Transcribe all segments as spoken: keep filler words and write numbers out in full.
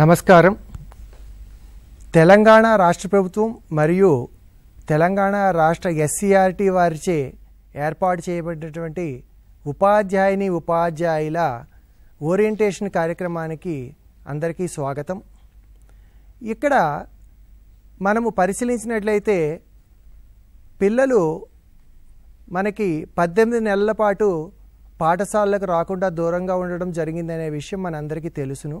నమస్కారం. తెలంగాణ రాష్ట్ర ప్రభుత్వం మరియు తెలంగాణ రాష్ట్ర ఎస్సీఆర్టీ వారిచే ఏర్పాటు చేయబడినటువంటి ఉపాధ్యాయుని ఉపాధ్యాయుల ఓరియంటేషన్ కార్యక్రమానికి అందరికీ స్వాగతం. ఇక్కడ మనము పరిశీలించినట్లయితే పిల్లలు మనకి పద్దెనిమిది నెలల పాటు పాఠశాలకు రాకుండా దూరంగా ఉండడం జరిగిందనే విషయం మనందరికీ తెలుసును.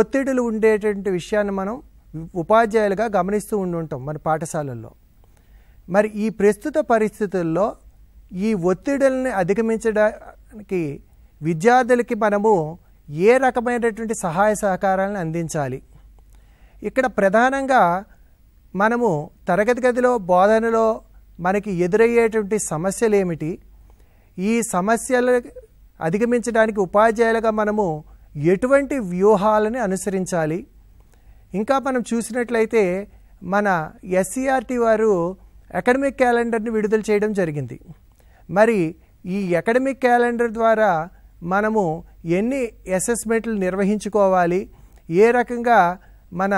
ఒత్తిడులు ఉండేటువంటి విషయాన్ని మనం ఉపాధ్యాయులుగా గమనిస్తూ ఉండుంటాం మన పాఠశాలల్లో. మరి ఈ ప్రస్తుత పరిస్థితుల్లో ఈ ఒత్తిడులని అధిగమించడానికి విద్యార్థులకి మనము ఏ రకమైనటువంటి సహాయ సహకారాలను అందించాలి? ఇక్కడ ప్రధానంగా మనము తరగతి గదిలో బోధనలో మనకి ఎదురయ్యేటువంటి సమస్యలు ఏమిటి, ఈ సమస్యలు అధిగమించడానికి ఉపాధ్యాయులుగా మనము ఎటువంటి వ్యూహాలని అనుసరించాలి? ఇంకా మనం చూసినట్లయితే మన ఎస్సీఆర్టీ వారు అకాడమిక్ క్యాలెండర్ని విడుదల చేయడం జరిగింది. మరి ఈ అకాడమిక్ క్యాలెండర్ ద్వారా మనము ఎన్ని అసెస్మెంట్లు నిర్వహించుకోవాలి, ఏ రకంగా మన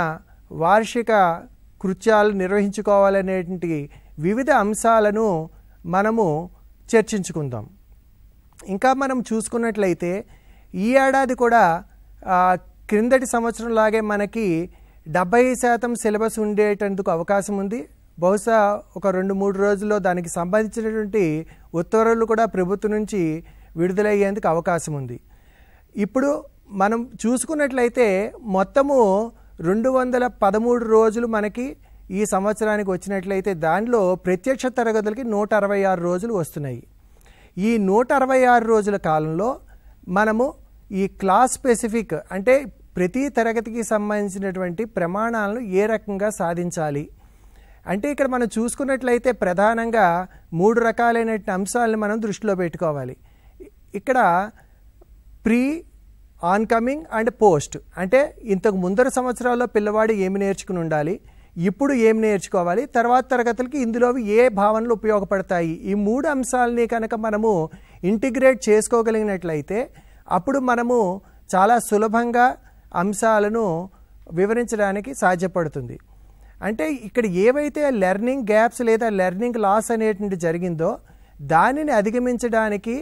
వార్షిక కృత్యాలు నిర్వహించుకోవాలనేటువంటి వివిధ అంశాలను మనము చర్చించుకుందాం. ఇంకా మనం చూసుకున్నట్లయితే ఈ ఏడాది కూడా క్రిందటి సంవత్సరంలాగే మనకి డెబ్బై శాతం సిలబస్ ఉండేటందుకు అవకాశం ఉంది. బహుశా ఒక రెండు మూడు రోజుల్లో దానికి సంబంధించినటువంటి ఉత్తర్వులు కూడా ప్రభుత్వం నుంచి విడుదలయ్యేందుకు అవకాశం ఉంది. ఇప్పుడు మనం చూసుకున్నట్లయితే మొత్తము రెండు వందల పదమూడు రోజులు మనకి ఈ సంవత్సరానికి వచ్చినట్లయితే దానిలో ప్రత్యక్ష తరగతులకి నూట అరవై ఆరు రోజులు వస్తున్నాయి. ఈ నూట అరవై ఆరు రోజుల కాలంలో మనము ఈ క్లాస్ స్పెసిఫిక్ అంటే ప్రతి తరగతికి సంబంధించినటువంటి ప్రమాణాలను ఏ రకంగా సాధించాలి అంటే ఇక్కడ మనం చూసుకున్నట్లయితే ప్రధానంగా మూడు రకాలైన అంశాలను మనం దృష్టిలో పెట్టుకోవాలి. ఇక్కడ ప్రీ, ఆన్కమింగ్ అండ్ పోస్ట్ అంటే ఇంతకు ముందర సంవత్సరాల్లో పిల్లవాడు ఏమి నేర్చుకుని ఉండాలి, ఇప్పుడు ఏమి నేర్చుకోవాలి, తర్వాత తరగతులకి ఇందులో ఏ భావనలు ఉపయోగపడతాయి, ఈ మూడు అంశాలని కనుక మనము ఇంటిగ్రేట్ చేసుకోగలిగినట్లయితే అప్పుడు మనము చాలా సులభంగా అంశాలను వివరించడానికి సాధ్యపడుతుంది. అంటే ఇక్కడ ఏవైతే లెర్నింగ్ గ్యాప్స్ లేదా లెర్నింగ్ లాస్ అనేటువంటి జరిగిందో దానిని అధిగమించడానికి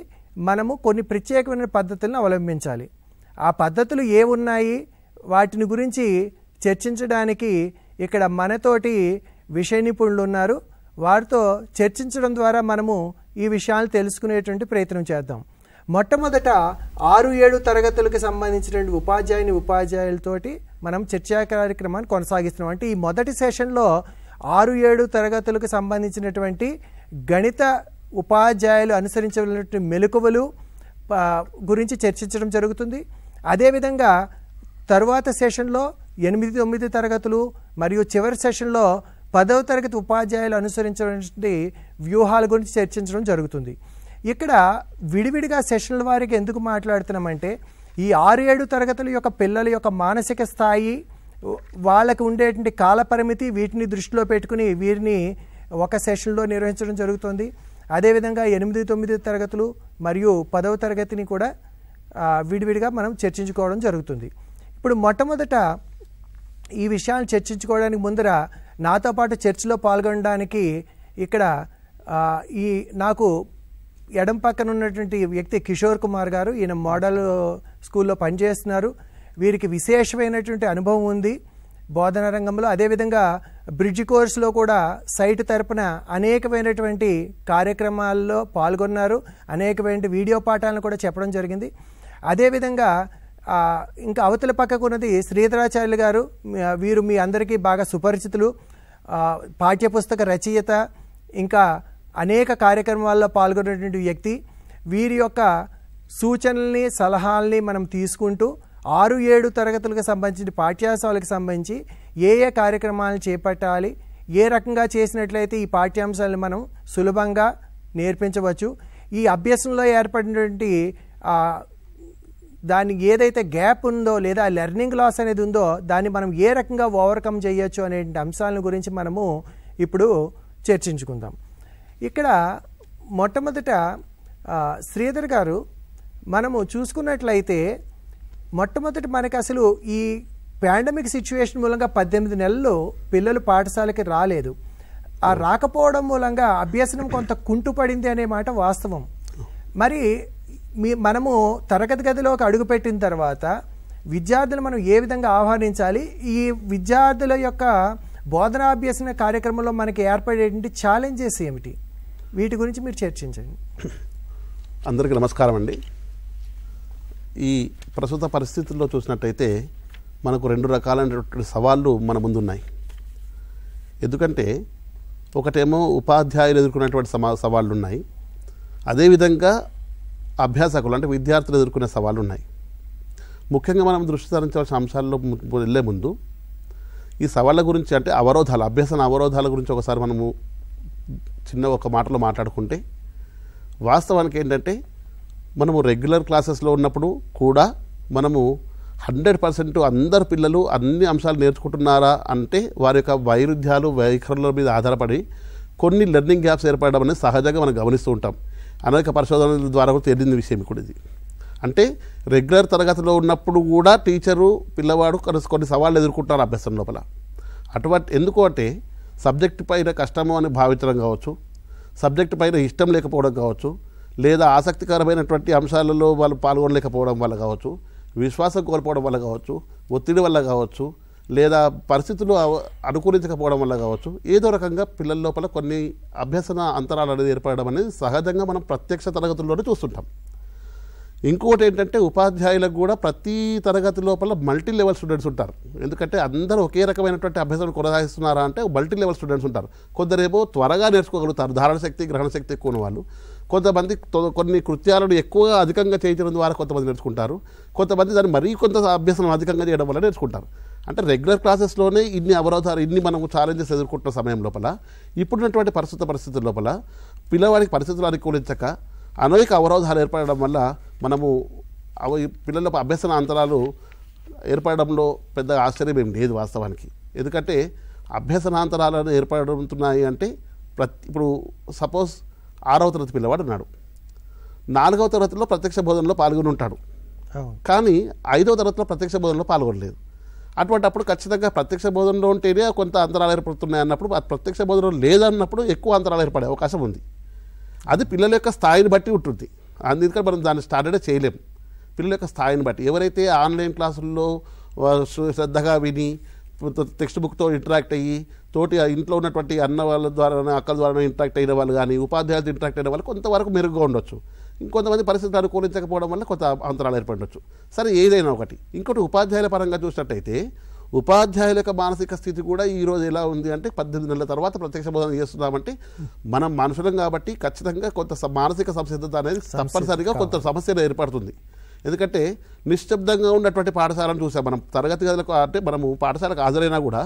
మనము కొన్ని ప్రత్యేకమైన పద్ధతులను అవలంబించాలి. ఆ పద్ధతులు ఏ ఉన్నాయి, వాటిని గురించి చర్చించడానికి ఇక్కడ మనతోటి విషయ నిపుణులు ఉన్నారు. వారితో చర్చించడం ద్వారా మనము ఈ విషయాలు తెలుసుకునేటువంటి ప్రయత్నం చేద్దాం. మొట్టమొదట ఆరు ఏడు తరగతులకు సంబంధించినటువంటి ఉపాధ్యాయుని ఉపాధ్యాయులతోటి మనం చర్చా కార్యక్రమాన్ని కొనసాగిస్తున్నాం. అంటే ఈ మొదటి సెషన్లో ఆరు ఏడు తరగతులకు సంబంధించినటువంటి గణిత ఉపాధ్యాయులు అనుసరించవలసినటువంటి మెలకువలు గురించి చర్చించడం జరుగుతుంది. అదేవిధంగా తరువాత సెషన్లో ఎనిమిది తొమ్మిది తరగతులు మరియు చివరి సెషన్లో పదవ తరగతి ఉపాధ్యాయులు అనుసరించే వ్యూహాల గురించి చర్చించడం జరుగుతుంది. ఇక్కడ విడివిడిగా సెషన్ల వారికి ఎందుకు మాట్లాడుతున్నామంటే ఈ ఆరు ఏడు తరగతుల యొక్క పిల్లల యొక్క మానసిక స్థాయి, వాళ్ళకు ఉండేటువంటి కాలపరిమితి, వీటిని దృష్టిలో పెట్టుకుని వీరిని ఒక సెషన్లో నిర్వహించడం జరుగుతుంది. అదేవిధంగా ఎనిమిది తొమ్మిది తరగతులు మరియు పదవ తరగతిని కూడా విడివిడిగా మనం చర్చించుకోవడం జరుగుతుంది. ఇప్పుడు మొట్టమొదట ఈ విషయాన్ని చర్చించుకోవడానికి ముందర నాతో పాటు చర్చలో పాల్గొనడానికి ఇక్కడ ఈ నాకు ఎడం పక్కన ఉన్నటువంటి వ్యక్తి కిషోర్ కుమార్ గారు, ఈయన మోడల్ స్కూల్లో పనిచేస్తున్నారు. వీరికి విశేషమైనటువంటి అనుభవం ఉంది బోధనా రంగంలో. అదేవిధంగా బ్రిడ్జ్ కోర్సులో కూడా సైట్ తరపున అనేకమైనటువంటి కార్యక్రమాల్లో పాల్గొన్నారు, అనేకమైన వీడియో పాఠాలను కూడా చెప్పడం జరిగింది. అదేవిధంగా ఇంకా అవతల పక్కకు ఉన్నది శ్రీధరాచార్యులు గారు. వీరు మీ అందరికీ బాగా సుపరిచితులు, పాఠ్యపుస్తక రచయిత, ఇంకా అనేక కార్యక్రమాల్లో పాల్గొనేటువంటి వ్యక్తి. వీరి యొక్క సూచనల్ని సలహాలని మనం తీసుకుంటూ ఆరు ఏడు తరగతులకు సంబంధించి పాఠ్యాంశాలకు సంబంధించి ఏ ఏ కార్యక్రమాలను చేపట్టాలి ఏ రకంగా చేసినట్లయితే ఈ పాఠ్యాంశాలను మనం సులభంగా నేర్పించవచ్చు ఈ అభ్యాసంలో ఏర్పడినటువంటి దానికి ఏదైతే గ్యాప్ ఉందో లేదా లెర్నింగ్ లాస్ అనేది ఉందో దాన్ని మనం ఏ రకంగా ఓవర్కమ్ చేయొచ్చు అనే అంశాలను గురించి మనము ఇప్పుడు చర్చించుకుందాం ఇక్కడ మొట్టమొదట శ్రీధర్ గారు మనము చూసుకున్నట్లయితే మొట్టమొదట మనకి అసలు ఈ పాండమిక్ సిచ్యువేషన్ మూలంగా పద్దెనిమిది నెలలు పిల్లలు పాఠశాలకి రాలేదు ఆ రాకపోవడం మూలంగా అభ్యసనం కొంత కుంటుపడింది అనే మాట వాస్తవం మరి మీ మనము తరగతి గదిలోకి అడుగుపెట్టిన తర్వాత విద్యార్థులు మనం ఏ విధంగా ఆహ్వానించాలి ఈ విద్యార్థుల యొక్క బోధనాభ్యసన కార్యక్రమంలో మనకి ఏర్పడేటువంటి ఛాలెంజెస్ ఏమిటి వీటి గురించి మీరు చర్చించండి అందరికీ నమస్కారం అండి ఈ ప్రస్తుత పరిస్థితుల్లో చూసినట్టయితే మనకు రెండు రకాలైనటువంటి సవాళ్ళు మన ముందున్నాయి ఎందుకంటే ఒకటేమో ఉపాధ్యాయులు ఎదుర్కొనేటువంటి సమా సవాళ్ళు ఉన్నాయి అదేవిధంగా అభ్యాసకులు అంటే విద్యార్థులు ఎదుర్కొనే సవాళ్ళు ఉన్నాయి ముఖ్యంగా మనం దృష్టి సారించవలసిన అంశాల్లో వెళ్ళే ముందు ఈ సవాళ్ళ గురించి అంటే అవరోధాలు అభ్యాసన అవరోధాల గురించి ఒకసారి మనము చిన్న ఒక మాటలో మాట్లాడుకుంటే వాస్తవానికి ఏంటంటే మనము రెగ్యులర్ క్లాసెస్లో ఉన్నప్పుడు కూడా మనము హండ్రెడ్ పర్సెంట్ అందరు పిల్లలు అన్ని అంశాలు నేర్చుకుంటున్నారా అంటే వారి యొక్క వైరుధ్యాలు వైఖరుల మీద ఆధారపడి కొన్ని లెర్నింగ్ గ్యాప్స్ ఏర్పడడం అనేది సహజంగా మనం గమనిస్తూ ఉంటాం అనేక పరిశోధనల ద్వారా కూడా తేలిన విషయం కూడా ఇది అంటే రెగ్యులర్ తరగతిలో ఉన్నప్పుడు కూడా టీచరు పిల్లవాడు కొన్ని సవాళ్ళు ఎదుర్కొంటారు అభ్యాసం లోపల అటువంటి ఎందుకు అంటే సబ్జెక్ట్ పైన కష్టము అని భావించడం కావచ్చు సబ్జెక్ట్ పైన ఇష్టం లేకపోవడం కావచ్చు లేదా ఆసక్తికరమైనటువంటి అంశాలలో వాళ్ళు పాల్గొనలేకపోవడం వల్ల కావచ్చు విశ్వాసం కోల్పోవడం వల్ల కావచ్చు ఒత్తిడి వల్ల కావచ్చు లేదా పరిస్థితులు అనుకూలించకపోవడం వల్ల కావచ్చు ఏదో రకంగా పిల్లల లోపల కొన్ని అభ్యసన అంతరాలు అనేది ఏర్పడడం అనేది సహజంగా మనం ప్రత్యక్ష తరగతుల్లోనే చూస్తుంటాం ఇంకోటి ఏంటంటే ఉపాధ్యాయులకు కూడా ప్రతి తరగతి లోపల మల్టీ లెవెల్ స్టూడెంట్స్ ఉంటారు ఎందుకంటే అందరూ ఒకే రకమైనటువంటి అభ్యాసం కొనసాగిస్తున్నారా అంటే మల్టీ లెవెల్ స్టూడెంట్స్ ఉంటారు కొందరేమో త్వరగా నేర్చుకోగలుగుతారు ధారణ శక్తి గ్రహణ శక్తి ఎక్కువ వాళ్ళు కొంతమంది కొన్ని కృత్యాలను ఎక్కువగా అధికంగా చేయించడం ద్వారా కొంతమంది నేర్చుకుంటారు కొంతమంది దాన్ని మరీ కొంత అభ్యాసం అధికంగా చేయడం వల్ల నేర్చుకుంటారు అంటే రెగ్యులర్ క్లాసెస్లోనే ఇన్ని అవరోధాలు ఇన్ని మనము ఛాలెంజెస్ ఎదుర్కొంటున్న సమయం లోపల ఇప్పుడున్నటువంటి ప్రస్తుత పరిస్థితుల లోపల పిల్లవాడికి పరిస్థితులు అనుకూలించక అనేక అవరోధాలు ఏర్పడడం వల్ల మనము అవ పిల్లల అభ్యసన అంతరాలు ఏర్పడడంలో పెద్ద ఆశ్చర్యం ఏం లేదు వాస్తవానికి ఎందుకంటే అభ్యసనాంతరాలను ఏర్పడుతున్నాయి అంటే ప్రతి ఇప్పుడు సపోజ్ ఆరవ తరగతి పిల్లవాడు ఉన్నాడు నాలుగవ తరగతిలో ప్రత్యక్ష బోధనలో పాల్గొని ఉంటాడు కానీ ఐదవ తరగతిలో ప్రత్యక్ష బోధనలో పాల్గొనలేదు అటువంటి అప్పుడు ఖచ్చితంగా ప్రత్యక్ష బోధనలో ఉంటేనే కొంత అంతరాలు ఏర్పడుతున్నాయి అన్నప్పుడు ప్రత్యక్ష బోధనలో లేదన్నప్పుడు ఎక్కువ అంతరాలు ఏర్పడే అవకాశం ఉంది అది పిల్లల యొక్క స్థాయిని బట్టి ఉంటుంది అందుకని మనం దాన్ని స్టార్టెడ్ చేయలేము పిల్లల యొక్క స్థాయిని బట్టి ఎవరైతే ఆన్లైన్ క్లాసుల్లో శ్రద్ధగా విని టెక్స్ట్ బుక్తో ఇంటరాక్ట్ అయ్యి తోటి ఇంట్లో ఉన్నటువంటి అన్న వాళ్ళ ద్వారా అక్కల ద్వారా ఇంటరాక్ట్ అయిన వాళ్ళు కానీ ఉపాధ్యాయులతో ఇంటరాక్ట్ అయిన వాళ్ళు కొంతవరకు మెరుగుగా ఉండొచ్చు ఇంకొంతమంది పరిస్థితులు అనుకూలించకపోవడం వల్ల కొంత అంతరాలు ఏర్పడవచ్చు సరే ఏదైనా ఒకటి ఇంకోటి ఉపాధ్యాయుల పరంగా చూసినట్టయితే ఉపాధ్యాయుల యొక్క మానసిక స్థితి కూడా ఈరోజు ఎలా ఉంది అంటే పద్దెనిమిది నెలల తర్వాత ప్రత్యక్ష బోధన చేస్తున్నామంటే మనం మనుషులం కాబట్టి ఖచ్చితంగా కొంత మానసిక సంసిద్ధత అనేది తప్పనిసరిగా కొంత సమస్యలు ఏర్పడుతుంది ఎందుకంటే నిశ్శబ్దంగా ఉన్నటువంటి పాఠశాలను చూసాం మనం తరగతి గదులకు అంటే మనము పాఠశాలకు హాజరైనా కూడా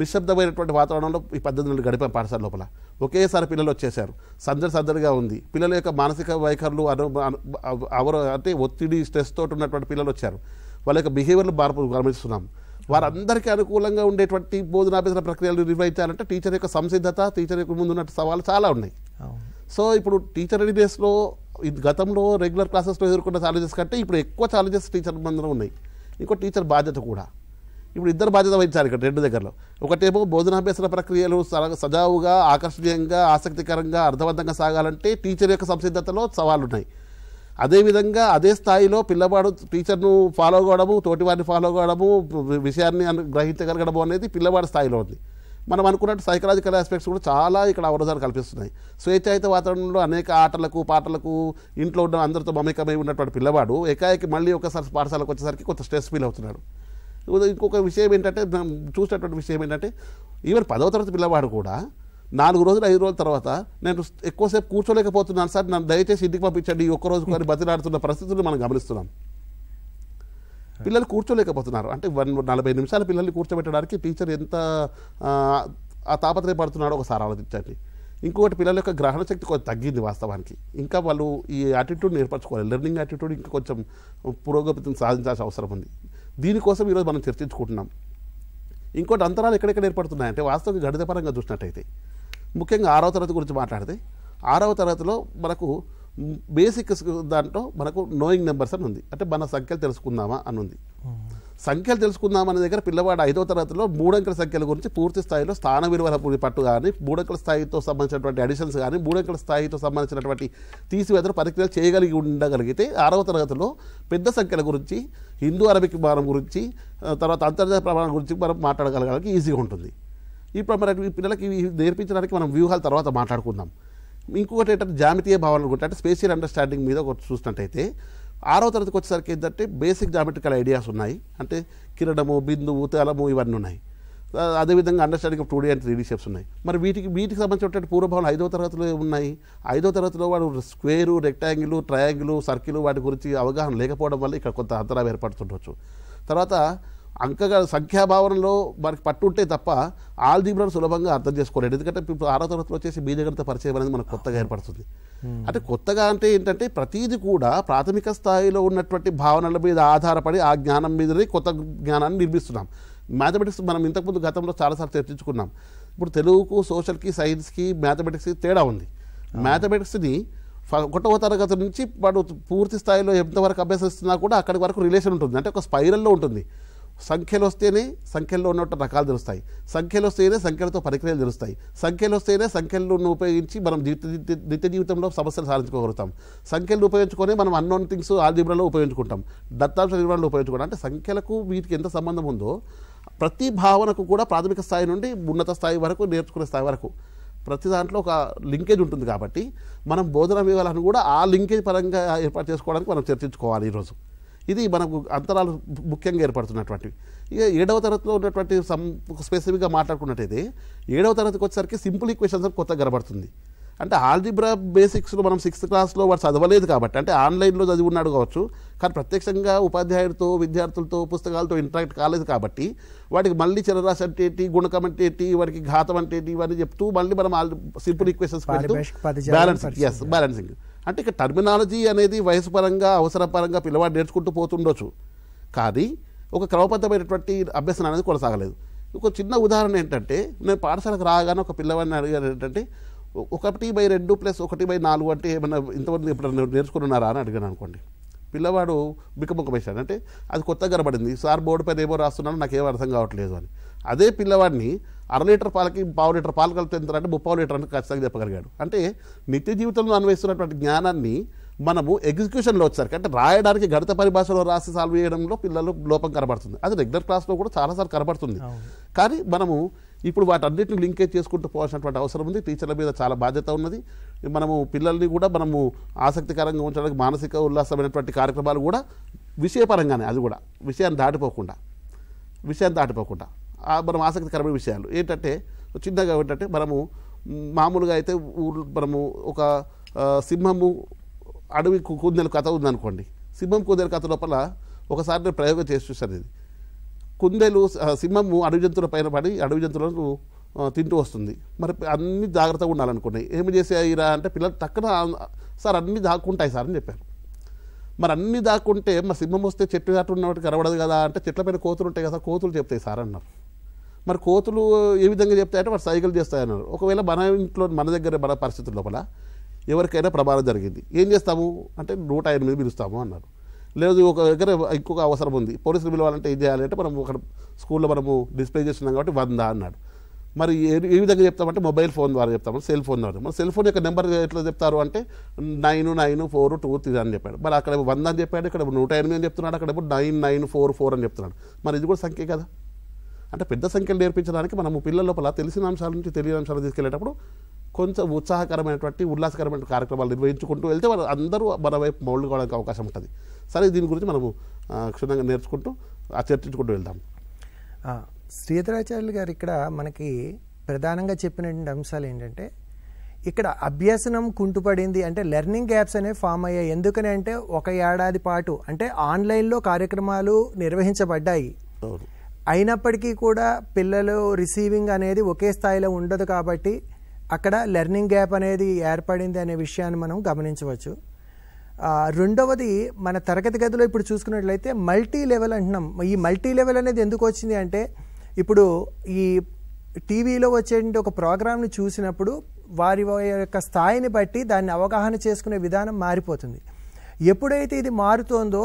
నిశ్శబ్దమైనటువంటి వాతావరణంలో ఈ పద్ధతులను గడిపాం పాఠశాల లోపల ఒకేసారి పిల్లలు వచ్చేసారు సందడి సందడిగా ఉంది పిల్లల యొక్క మానసిక వైఖరులు అను అవరో అంటే ఒత్తిడి స్ట్రెస్ తోటి ఉన్నటువంటి పిల్లలు వచ్చారు వాళ్ళ యొక్క బిహేవియర్లు మార్పు గమనిస్తున్నాం వారందరికీ అనుకూలంగా ఉండేటువంటి బోధనాభ్యసన ప్రక్రియలు నిర్వహించాలంటే టీచర్ యొక్క సంసిద్ధత టీచర్ యొక్క ముందు ఉన్నట్టు సవాళ్ళు చాలా ఉన్నాయి సో ఇప్పుడు టీచర్ రెడీనెస్లో ఇది గతంలో రెగ్యులర్ క్లాసెస్లో ఎదుర్కొన్న ఛాలెంజెస్ కంటే ఇప్పుడు ఎక్కువ ఛాలెంజెస్ టీచర్ మందన ఉన్నాయి ఇంకో టీచర్ బాధ్యత కూడా ఇప్పుడు ఇద్దరు బాధ్యత వహించారు ఇక్కడ రెండు దగ్గరలో ఒకటేమో బోధనాభ్యసన ప్రక్రియలు సజావుగా ఆకర్షణీయంగా ఆసక్తికరంగా అర్థవంతంగా సాగాలంటే టీచర్ యొక్క సంసిద్ధతలో సవాళ్ళు ఉన్నాయి అదేవిధంగా అదే స్థాయిలో పిల్లవాడు టీచర్ను ఫాలో కావడము తోటివారిని ఫాలో కావడము విషయాన్ని గ్రహించగలగడము అనేది పిల్లవాడి స్థాయిలో ఉంది మనం అనుకున్నట్టు సైకలాజికల్ ఆస్పెక్ట్స్ కూడా చాలా ఇక్కడ అవరోధాలు కల్పిస్తున్నాయి స్వేచ్ఛాయుత వాతావరణంలో అనేక ఆటలకు పాటలకు ఇంట్లో ఉన్న అందరితో మమేకమై ఉన్నటువంటి పిల్లవాడు ఏకాయకి మళ్ళీ ఒకసారి పాఠశాలకు వచ్చేసరికి కొంత స్ట్రెస్ ఫీల్ అవుతున్నాడు ఇంకొక విషయం ఏంటంటే మనం చూసినటువంటి విషయం ఏంటంటే ఈవెన్ పదవ తరగతి పిల్లవాడు కూడా నాలుగు రోజులు ఐదు రోజుల తర్వాత నేను ఎక్కువసేపు కూర్చోలేకపోతున్నాను సార్ నన్ను దయచేసి ఇంటికి పంపించండి ఒక్కరోజు కానీ బతిలాడుతున్న పరిస్థితులు మనం గమనిస్తున్నాం పిల్లలు కూర్చోలేకపోతున్నారు. అంటే వన్ నలభై నిమిషాల పిల్లల్ని కూర్చోబెట్టడానికి టీచర్ ఎంత ఆ తాపత్రయపడుతున్నాడో ఒకసారి ఆలోచించండి. ఇంకొకటి పిల్లల యొక్క గ్రహణ శక్తి కొంచెం తగ్గింది వాస్తవానికి. ఇంకా వాళ్ళు ఈ యాటిట్యూడ్ నేర్పరచుకోవాలి, లెర్నింగ్ యాటిట్యూడ్ ఇంకా కొంచెం పురోగతిని సాధించాల్సిన అవసరం ఉంది. దీనికోసం ఈరోజు మనం చర్చించుకుంటున్నాం. ఇంకోటి అంతరాలు ఎక్కడెక్కడ ఏర్పడుతున్నాయంటే వాస్తవానికి గణిత పరంగా చూసినట్టయితే ముఖ్యంగా ఆరవ తరగతి గురించి మాట్లాడితే ఆరవ తరగతిలో మనకు బేసిక్స్ దాంట్లో మనకు నోయింగ్ నెంబర్స్ అని ఉంది, అంటే మన సంఖ్యలు తెలుసుకుందామా అని ఉంది. సంఖ్యలు తెలుసుకుందామనే దగ్గర పిల్లవాడు ఐదవ తరగతిలో మూడంకల సంఖ్యల గురించి పూర్తి స్థాయిలో స్థాన విలువల పట్టు కానీ, మూడంకల స్థాయితో సంబంధించినటువంటి అడిషన్స్ కానీ, మూడంకల స్థాయితో సంబంధించినటువంటి తీసివేతలు ప్రక్రియలు చేయగలిగి ఉండగలిగితే ఆరవ తరగతిలో పెద్ద సంఖ్యల గురించి, హిందూ అరబిక్ ప్రమాణం గురించి, తర్వాత అంతర్జాతీయ ప్రమాణం గురించి మనం మాట్లాడగలగడానికి ఈజీగా ఉంటుంది. ఇప్పుడు మనకి పిల్లలకి నేర్పించడానికి మనం వ్యూహాల తర్వాత మాట్లాడుకుందాం. ఇంకొకటి ఏంటంటే జామితీయ భావనలు గురించి, అంటే స్పేషియల్ అండర్స్టాండింగ్ మీద ఒకటి చూసినట్టయితే ఆరో తరగతికి వచ్చేసరికి ఏంటంటే బేసిక్ జామెట్రికల్ ఐడియాస్ ఉన్నాయి, అంటే కిరణము, బిందువు, తలము ఇవన్నీ ఉన్నాయి. అదేవిధంగా understanding of two D and three D shapes ఉన్నాయి. మరి వీటికి వీటికి సంబంధించినటువంటి పూర్వభావాలు ఐదో తరగతిలో ఉన్నాయి. ఐదో తరగతిలో వాడు స్క్వేరు, రెక్టాంగిల్, ట్రయాంగిల్, సర్కిల్ వాటి గురించి అవగాహన లేకపోవడం వల్ల ఇక్కడ కొంత అంతరాలు ఏర్పడుతుండవచ్చు. తర్వాత అంకగా సంఖ్యాభావనలో మనకి పట్టుంటే తప్ప ఆల్జీబ్రాను సులభంగా అర్థం చేసుకోలేదు. ఎందుకంటే ఇప్పుడు ఆరో తరగతిలో వచ్చేసి బీజగణిత పరిచయం అనేది మనకు కొత్తగా ఏర్పడుతుంది. అంటే కొత్తగా అంటే ఏంటంటే ప్రతీది కూడా ప్రాథమిక స్థాయిలో ఉన్నటువంటి భావనల మీద ఆధారపడి ఆ జ్ఞానం మీదనే కొత్త జ్ఞానాన్ని నిర్మిస్తున్నాం. మ్యాథమెటిక్స్ మనం ఇంతకుముందు గతంలో చాలాసార్లు చర్చించుకున్నాం. ఇప్పుడు తెలుగుకు, సోషల్కి, సైన్స్కి, మ్యాథమెటిక్స్కి తేడా ఉంది. మ్యాథమెటిక్స్ని ఒకటవ తరగతి నుంచి వాడు పూర్తి స్థాయిలో ఎంతవరకు అభ్యసిస్తున్నా కూడా అక్కడి వరకు రిలేషన్ ఉంటుంది, అంటే ఒక స్పైరల్లో ఉంటుంది. సంఖ్యలు వస్తేనే సంఖ్యల్లో ఉన్నటువంటి రకాలు తెలుస్తాయి, సంఖ్యలు వస్తేనే సంఖ్యలతో పరిక్రియలు తెలుస్తాయి, సంఖ్యలు వస్తేనే సంఖ్యలను ఉపయోగించి మనం జీవిత నిత్య జీవితంలో సమస్యలు సాధించుకోగలుగుతాం, సంఖ్యలను ఉపయోగించుకొని మనం అన్నోన్ థింగ్స్ ఆల్జీబ్రాలో ఉపయోగించుకుంటాం, దత్తాంశ నిర్మాణంలో ఉపయోగించుకుంటాం. అంటే సంఖ్యలకు వీటికి ఎంత సంబంధం ఉందో ప్రతి భావనకు కూడా ప్రాథమిక స్థాయి నుండి ఉన్నత స్థాయి వరకు, నేర్చుకునే స్థాయి వరకు ప్రతి దాంట్లో ఒక లింకేజ్ ఉంటుంది. కాబట్టి మనం బోధన వివరాలను కూడా ఆ లింకేజ్ పరంగా ఏర్పాటు చేసుకోవడానికి మనం చర్చించుకోవాలి ఈరోజు. ఇది మనకు అంతరాలు ముఖ్యంగా ఏర్పడుతున్నటువంటివి. ఇక ఏడవ తరగతిలో ఉన్నటువంటి సం స్పెసిఫిక్గా మాట్లాడుకున్నట్టయితే ఏడవ తరగతికి వచ్చేసరికి సింపుల్ ఈక్వేషన్స్ అని కొత్తగా కనబడుతుంది. అంటే ఆల్జీబ్రా బేసిక్స్లో మనం సిక్స్త్ క్లాస్లో వాడు చదవలేదు కాబట్టి, అంటే ఆన్లైన్లో చదివి ఉన్నాడు కావచ్చు, కానీ ప్రత్యక్షంగా ఉపాధ్యాయుడితో, విద్యార్థులతో, పుస్తకాలతో ఇంటరాక్ట్ కాలేదు కాబట్టి వాటికి మళ్ళీ చరరాశి అంటే ఏంటి, గుణకం అంటే ఏంటి, వాడికి ఘాతం అంటే ఏంటి ఇవన్నీ చెప్తూ మళ్ళీ మనం ఆల్ సింపుల్ ఈక్వేషన్స్ పెడుతూ బ్యాలెన్సింగ్ ఎస్ బ్యాలెన్సింగ్ అంటే ఇక టర్మినాలజీ అనేది వయసు పరంగా, అవసర పరంగా పిల్లవాడు నేర్చుకుంటూ పోతుండొచ్చు, కానీ ఒక క్రమబద్ధమైనటువంటి అభ్యసనం అనేది కొనసాగలేదు. ఒక చిన్న ఉదాహరణ ఏంటంటే, నేను పాఠశాలకు రాగానే ఒక పిల్లవాడిని అడిగాను ఏంటంటే ఒకటి బై రెండు ప్లస్ ఒకటి బై నాలుగు అంటే ఏమైనా ఇంతవరకు ఇప్పుడు నేర్చుకున్నారా అని అడిగాను అనుకోండి. పిల్లవాడు బిక్కబొక్క వేశాడు, అంటే అది కొత్తగా కనబడింది సార్, బోర్డు పైన ఏమో రాస్తున్నాను, నాకేమో అర్థం కావట్లేదు అని. అదే పిల్లవాడిని అర లీటర్ పాలకి పావు లీటర్ పాలు కలుపుతుంది అంటే ముప్పావు లీటర్ అని ఖచ్చితంగా చెప్పగలిగాడు. అంటే నిత్య జీవితంలో అన్వయిస్తున్నటువంటి జ్ఞానాన్ని మనము ఎగ్జిక్యూషన్లో వచ్చేసరికి, అంటే రాయడానికి గణిత పరిభాషలో రాసి సాల్వ్ చేయడంలో పిల్లలు లోపం కనబడుతుంది. అది రెగ్యులర్ క్లాస్లో కూడా చాలాసార్లు కనబడుతుంది. కానీ మనము ఇప్పుడు వాటన్నిటిని లింకేజ్ చేసుకుంటూ పోవాల్సినటువంటి అవసరం ఉంది. టీచర్ల మీద చాలా బాధ్యత ఉన్నది. మనము పిల్లల్ని కూడా మనము ఆసక్తికరంగా ఉంచడానికి మానసిక ఉల్లాసమైనటువంటి కార్యక్రమాలు కూడా విషయపరంగానే, అది కూడా విషయాన్ని దాటిపోకుండా విషయాన్ని దాటిపోకుండా మనం ఆసక్తికరమైన విషయాలు ఏంటంటే చిన్నగా ఏంటంటే మనము మామూలుగా అయితే ఊరు మనము ఒక సింహము అడవి కుందేల కథ ఉందనుకోండి. సింహం కుందేల కథ లోపల ఒకసారి నేను ప్రయోగం చేసి చూశాను. ఇది కుందేలు సింహము అడవి జంతువుల పైన పడి అడవి జంతువులను తింటూ వస్తుంది. మరి అన్ని జాగ్రత్తగా ఉండాలనుకున్నాయి. ఏమి చేసాయి రా అంటే పిల్లలు తక్కువ సార్ అన్నీ దాక్కుంటాయి సార్ అని చెప్పారు. మరి అన్నీ దాక్కుంటే మరి సింహం వస్తే చెట్టు దాటి ఉన్నవాటికి కనబడదు కదా అంటే చెట్ల పైన కోతులు ఉంటాయి కదా, కోతులు చెప్తాయి సార్ అన్నారు. మరి కోతులు ఏ విధంగా చెప్తాయంటే వాడు సైకిల్ చేస్తాయన్నారు. ఒకవేళ మన ఇంట్లో మన దగ్గర మన పరిస్థితుల లోపల ఎవరికైనా ప్రమాదం జరిగింది ఏం చేస్తాము అంటే నూట ఎనిమిది పిలుస్తాము అన్నారు. లేదు ఒక దగ్గర ఇంకొక అవసరం ఉంది, పోలీసులు పిలవాలంటే ఏం చేయాలి అంటే మనం ఒక స్కూల్లో మనము డిస్ప్లే చేస్తున్నాం కాబట్టి వంద అన్నాడు. మరి ఏ ఏ విధంగా చెప్తామంటే మొబైల్ ఫోన్ ద్వారా చెప్తాము, సెల్ ఫోన్ ద్వారా. మన సెల్ ఫోన్ యొక్క నెంబర్ ఎట్లా చెప్తారు అంటే nine nine four two three అని చెప్పాడు. మరి అక్కడ వంద అని చెప్పాడు, ఇక్కడ నూట ఎనిమిది అని చెప్తున్నాడు, అక్కడ నైన్ నైన్ ఫోర్ ఫోర్ అని చెప్తున్నాడు. మరి ఇది కూడా సంఖ్య కదా. అంటే పెద్ద సంఖ్యలు నేర్పించడానికి మనము పిల్లల లోపల తెలిసిన అంశాల నుంచి తెలియని అంశాలు తీసుకెళ్ళేటప్పుడు కొంచెం ఉత్సాహకరమైనటువంటి ఉల్లాసకరమైన కార్యక్రమాలు నిర్వహించుకుంటూ వెళ్తే వాళ్ళు అందరూ మన వైపు మౌళ్ళు కావడానికి అవకాశం ఉంటుంది. సరే, దీని గురించి మనము క్షుణ్ణంగా నేర్చుకుంటూ చర్చించుకుంటూ వెళ్దాం. శ్రీధరాచార్యులు గారు ఇక్కడ మనకి ప్రధానంగా చెప్పినటువంటి అంశాలు ఏంటంటే ఇక్కడ అభ్యసనం కుంటుపడింది అంటే లెర్నింగ్ గ్యాప్స్ అనేవి ఫామ్ అయ్యాయి. ఎందుకని అంటే ఒక ఏడాది పాటు అంటే ఆన్లైన్లో కార్యక్రమాలు నిర్వహించబడ్డాయి, అయినప్పటికీ కూడా పిల్లలు రిసీవింగ్ అనేది ఒకే స్థాయిలో ఉండదు కాబట్టి అక్కడ లెర్నింగ్ గ్యాప్ అనేది ఏర్పడింది అనే విషయాన్ని మనం గమనించవచ్చు. రెండవది మన తరగతి గదిలో ఇప్పుడు చూసుకున్నట్లయితే మల్టీ లెవెల్ అంటున్నాం. ఈ మల్టీ లెవెల్ అనేది ఎందుకు వచ్చింది అంటే ఇప్పుడు ఈ టీవీలో వచ్చేటువంటి ఒక ప్రోగ్రామ్ని చూసినప్పుడు వారి యొక్క స్థాయిని బట్టి దాన్ని అవగాహన చేసుకునే విధానం మారిపోతుంది. ఎప్పుడైతే ఇది మారుతోందో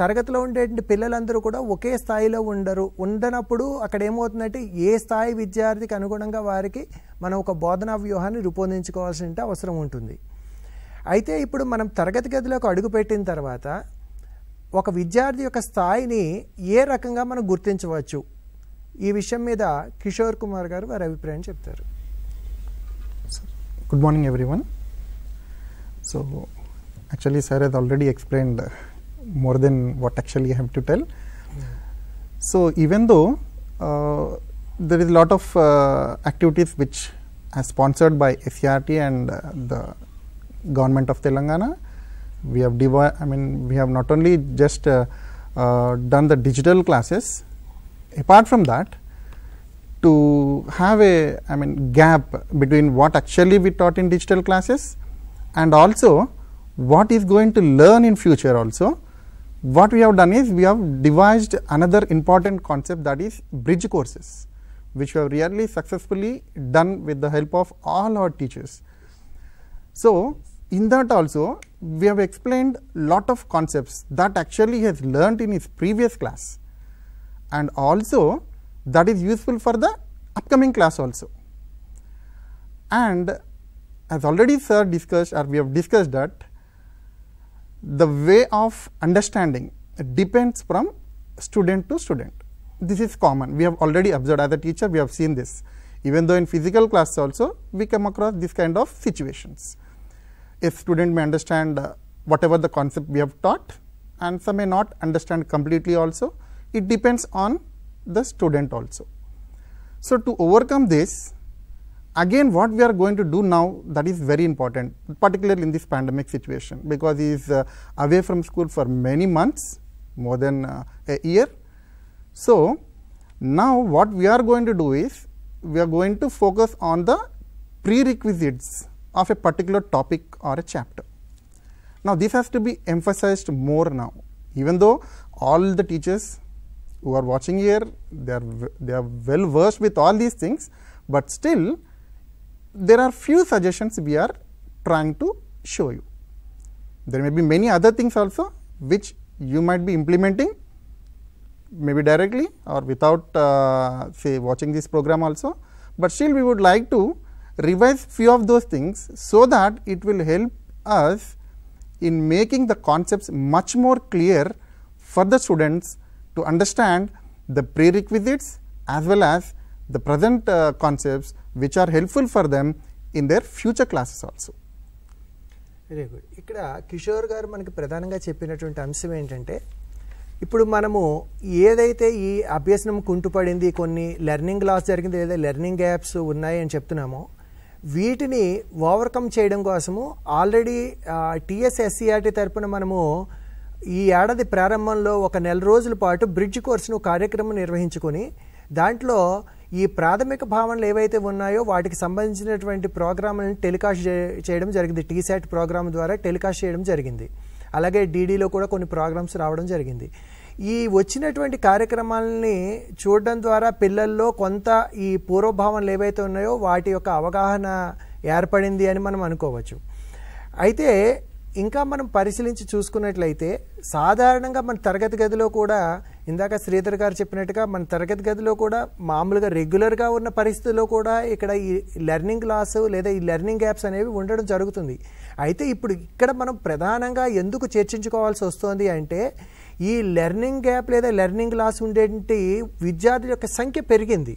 తరగతిలో ఉండేటువంటి పిల్లలందరూ కూడా ఒకే స్థాయిలో ఉండరు. ఉండనప్పుడు అక్కడ ఏమవుతుందంటే ఏ స్థాయి విద్యార్థికి అనుగుణంగా వారికి మనం ఒక బోధనా వ్యూహాన్ని రూపొందించుకోవాల్సిన అవసరం ఉంటుంది. అయితే ఇప్పుడు మనం తరగతి గదిలోకి అడుగుపెట్టిన తర్వాత ఒక విద్యార్థి యొక్క స్థాయిని ఏ రకంగా మనం గుర్తించవచ్చు, ఈ విషయం మీద కిషోర్ కుమార్ గారు వారి అభిప్రాయం చెప్తారు. Good morning everyone. So actually sir has already explained more than what actually I have to tell. So even though uh, there is a lot of uh, activities which are sponsored by S C E R T and uh, the government of Telangana, we have devi- I mean we have not only just uh, uh, done the digital classes. Apart from that, to have a I mean gap between what actually we taught in digital classes and also what is going to learn in future, also what we have done is we have devised another important concept, that is bridge courses, which we have really successfully done with the help of all our teachers. So in that also we have explained lot of concepts that actually he has learnt in his previous class and also that is useful for the upcoming class also. And as already sir discussed, or we have discussed, that the way of understanding depends from student to student. This is common. We have already observed as a teacher, we have seen this. Even though in physical class also we come across this kind of situations. A student may understand uh, whatever the concept we have taught, and some may not understand completely also. It depends on the student also. So to overcome this, again what we are going to do now, that is very important, particularly in this pandemic situation, because he is uh, away from school for many months, more than uh, a year. So now what we are going to do is we are going to focus on the prerequisites of a particular topic or a chapter. Now this has to be emphasized more now, even though all the teachers who are watching here, they are, they are well versed with all these things, but still there are few suggestions we are trying to show you. There may be many other things also which you might be implementing, maybe directly or without uh, say watching this program also, but still we would like to revise few of those things so that it will help us in making the concepts much more clear for the students to understand the prerequisites as well as the present uh, concepts which are helpful for them in their future classes also. Very good. ఇక్కడ కిషోర్ గారు మనకి ప్రధానంగా చెప్పినటువంటి అంశం ఏంటంటే ఇప్పుడు మనము ఏదైతే ఈ అభ్యసనం కుంటుపడింది, కొన్ని లెర్నింగ్ లాస్ జరిగింది, లేదా లెర్నింగ్ గ్యాప్స్ ఉన్నాయి అని చెప్తున్నామో వీటిని ఓవర్కమ్ చేయడం కోసము ఆల్రెడీ టీఎస్ఎస్సిఆర్టీ తరఫున మనము ఈ ఏడాది ప్రారంభంలో ఒక నెల రోజుల పాటు బ్రిడ్జ్ కోర్సును కార్యక్రమం నిర్వహించుకొని దాంట్లో ఈ ప్రాథమిక భావనలు ఏవైతే ఉన్నాయో వాటికి సంబంధించినటువంటి ప్రోగ్రామ్లను టెలికాస్ట్ చేయడం జరిగింది. టీసెట్ ప్రోగ్రామ్ ద్వారా టెలికాస్ట్ చేయడం జరిగింది. అలాగే డీడీలో కూడా కొన్ని ప్రోగ్రామ్స్ రావడం జరిగింది. ఈ వచ్చినటువంటి కార్యక్రమాలని చూడడం ద్వారా పిల్లల్లో కొంత ఈ పూర్వభావనలు ఏవైతే ఉన్నాయో వాటి యొక్క అవగాహన ఏర్పడింది అని మనం అనుకోవచ్చు. అయితే ఇంకా మనం పరిశీలించి చూసుకున్నట్లయితే సాధారణంగా మన తరగతి గదిలో కూడా ఇందాక శ్రీధర్ గారు చెప్పినట్టుగా మన తరగతి గదిలో కూడా మామూలుగా రెగ్యులర్గా ఉన్న పరిస్థితుల్లో కూడా ఇక్కడ ఈ లెర్నింగ్ లాస్ లేదా ఈ లెర్నింగ్ గ్యాప్స్ అనేవి ఉండడం జరుగుతుంది. అయితే ఇప్పుడు ఇక్కడ మనం ప్రధానంగా ఎందుకు చర్చించుకోవాల్సి వస్తుంది అంటే ఈ లెర్నింగ్ గ్యాప్ లేదా లెర్నింగ్ లాస్ ఉండేటువంటి విద్యార్థుల యొక్క సంఖ్య పెరిగింది.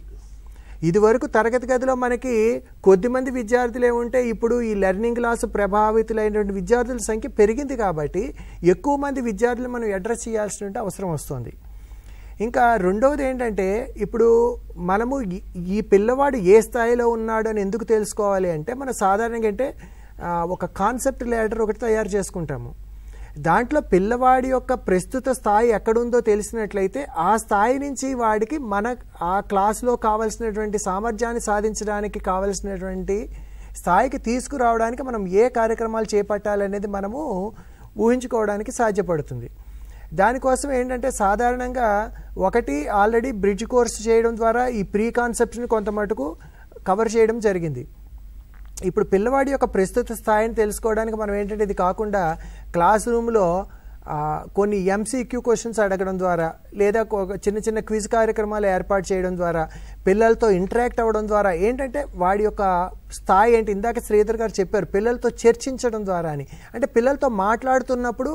ఇదివరకు తరగతి గదిలో మనకి కొద్దిమంది విద్యార్థులే ఉంటే ఇప్పుడు ఈ లెర్నింగ్ లాస్ ప్రభావితులైనటువంటి విద్యార్థుల సంఖ్య పెరిగింది కాబట్టి ఎక్కువ మంది విద్యార్థులు మనం అడ్రస్ చేయాల్సిన అవసరం వస్తుంది. ఇంకా రెండోది ఏంటంటే ఇప్పుడు మనము ఈ పిల్లవాడు ఏ స్థాయిలో ఉన్నాడు అని ఎందుకు తెలుసుకోవాలి అంటే మన సాధారణంగా అంటే ఒక కాన్సెప్ట్ లేడర్ ఒకటి తయారు చేసుకుంటాము. దాంట్లో పిల్లవాడి యొక్క ప్రస్తుత స్థాయి ఎక్కడుందో తెలిసినట్లయితే ఆ స్థాయి నుంచి వాడికి మన ఆ క్లాస్లో కావాల్సినటువంటి సామర్థ్యాన్ని సాధించడానికి కావలసినటువంటి స్థాయికి తీసుకురావడానికి మనం ఏ కార్యక్రమాలు చేపట్టాలనేది మనము ఊహించుకోవడానికి సాధ్యపడుతుంది. దానికోసం ఏంటంటే సాధారణంగా ఒకటి ఆల్రెడీ బ్రిడ్జ్ కోర్స్ చేయడం ద్వారా ఈ ప్రీ కాన్సెప్ట్స్ని కొంత మటుకు కవర్ చేయడం జరిగింది. ఇప్పుడు పిల్లవాడి యొక్క ప్రస్తుత స్థాయిని తెలుసుకోవడానికి మనం ఏంటంటే ఇది కాకుండా క్లాస్ రూమ్లో కొన్ని ఎంసీక్యూ క్వశ్చన్స్ అడగడం ద్వారా లేదా చిన్న చిన్న క్విజ్ కార్యక్రమాలు ఏర్పాటు చేయడం ద్వారా పిల్లలతో ఇంటరాక్ట్ అవ్వడం ద్వారా ఏంటంటే వాడి యొక్క స్థాయి ఏంటి ఇందాక శ్రీధర్ గారు చెప్పారు పిల్లలతో చర్చించడం ద్వారా అని. అంటే పిల్లలతో మాట్లాడుతున్నప్పుడు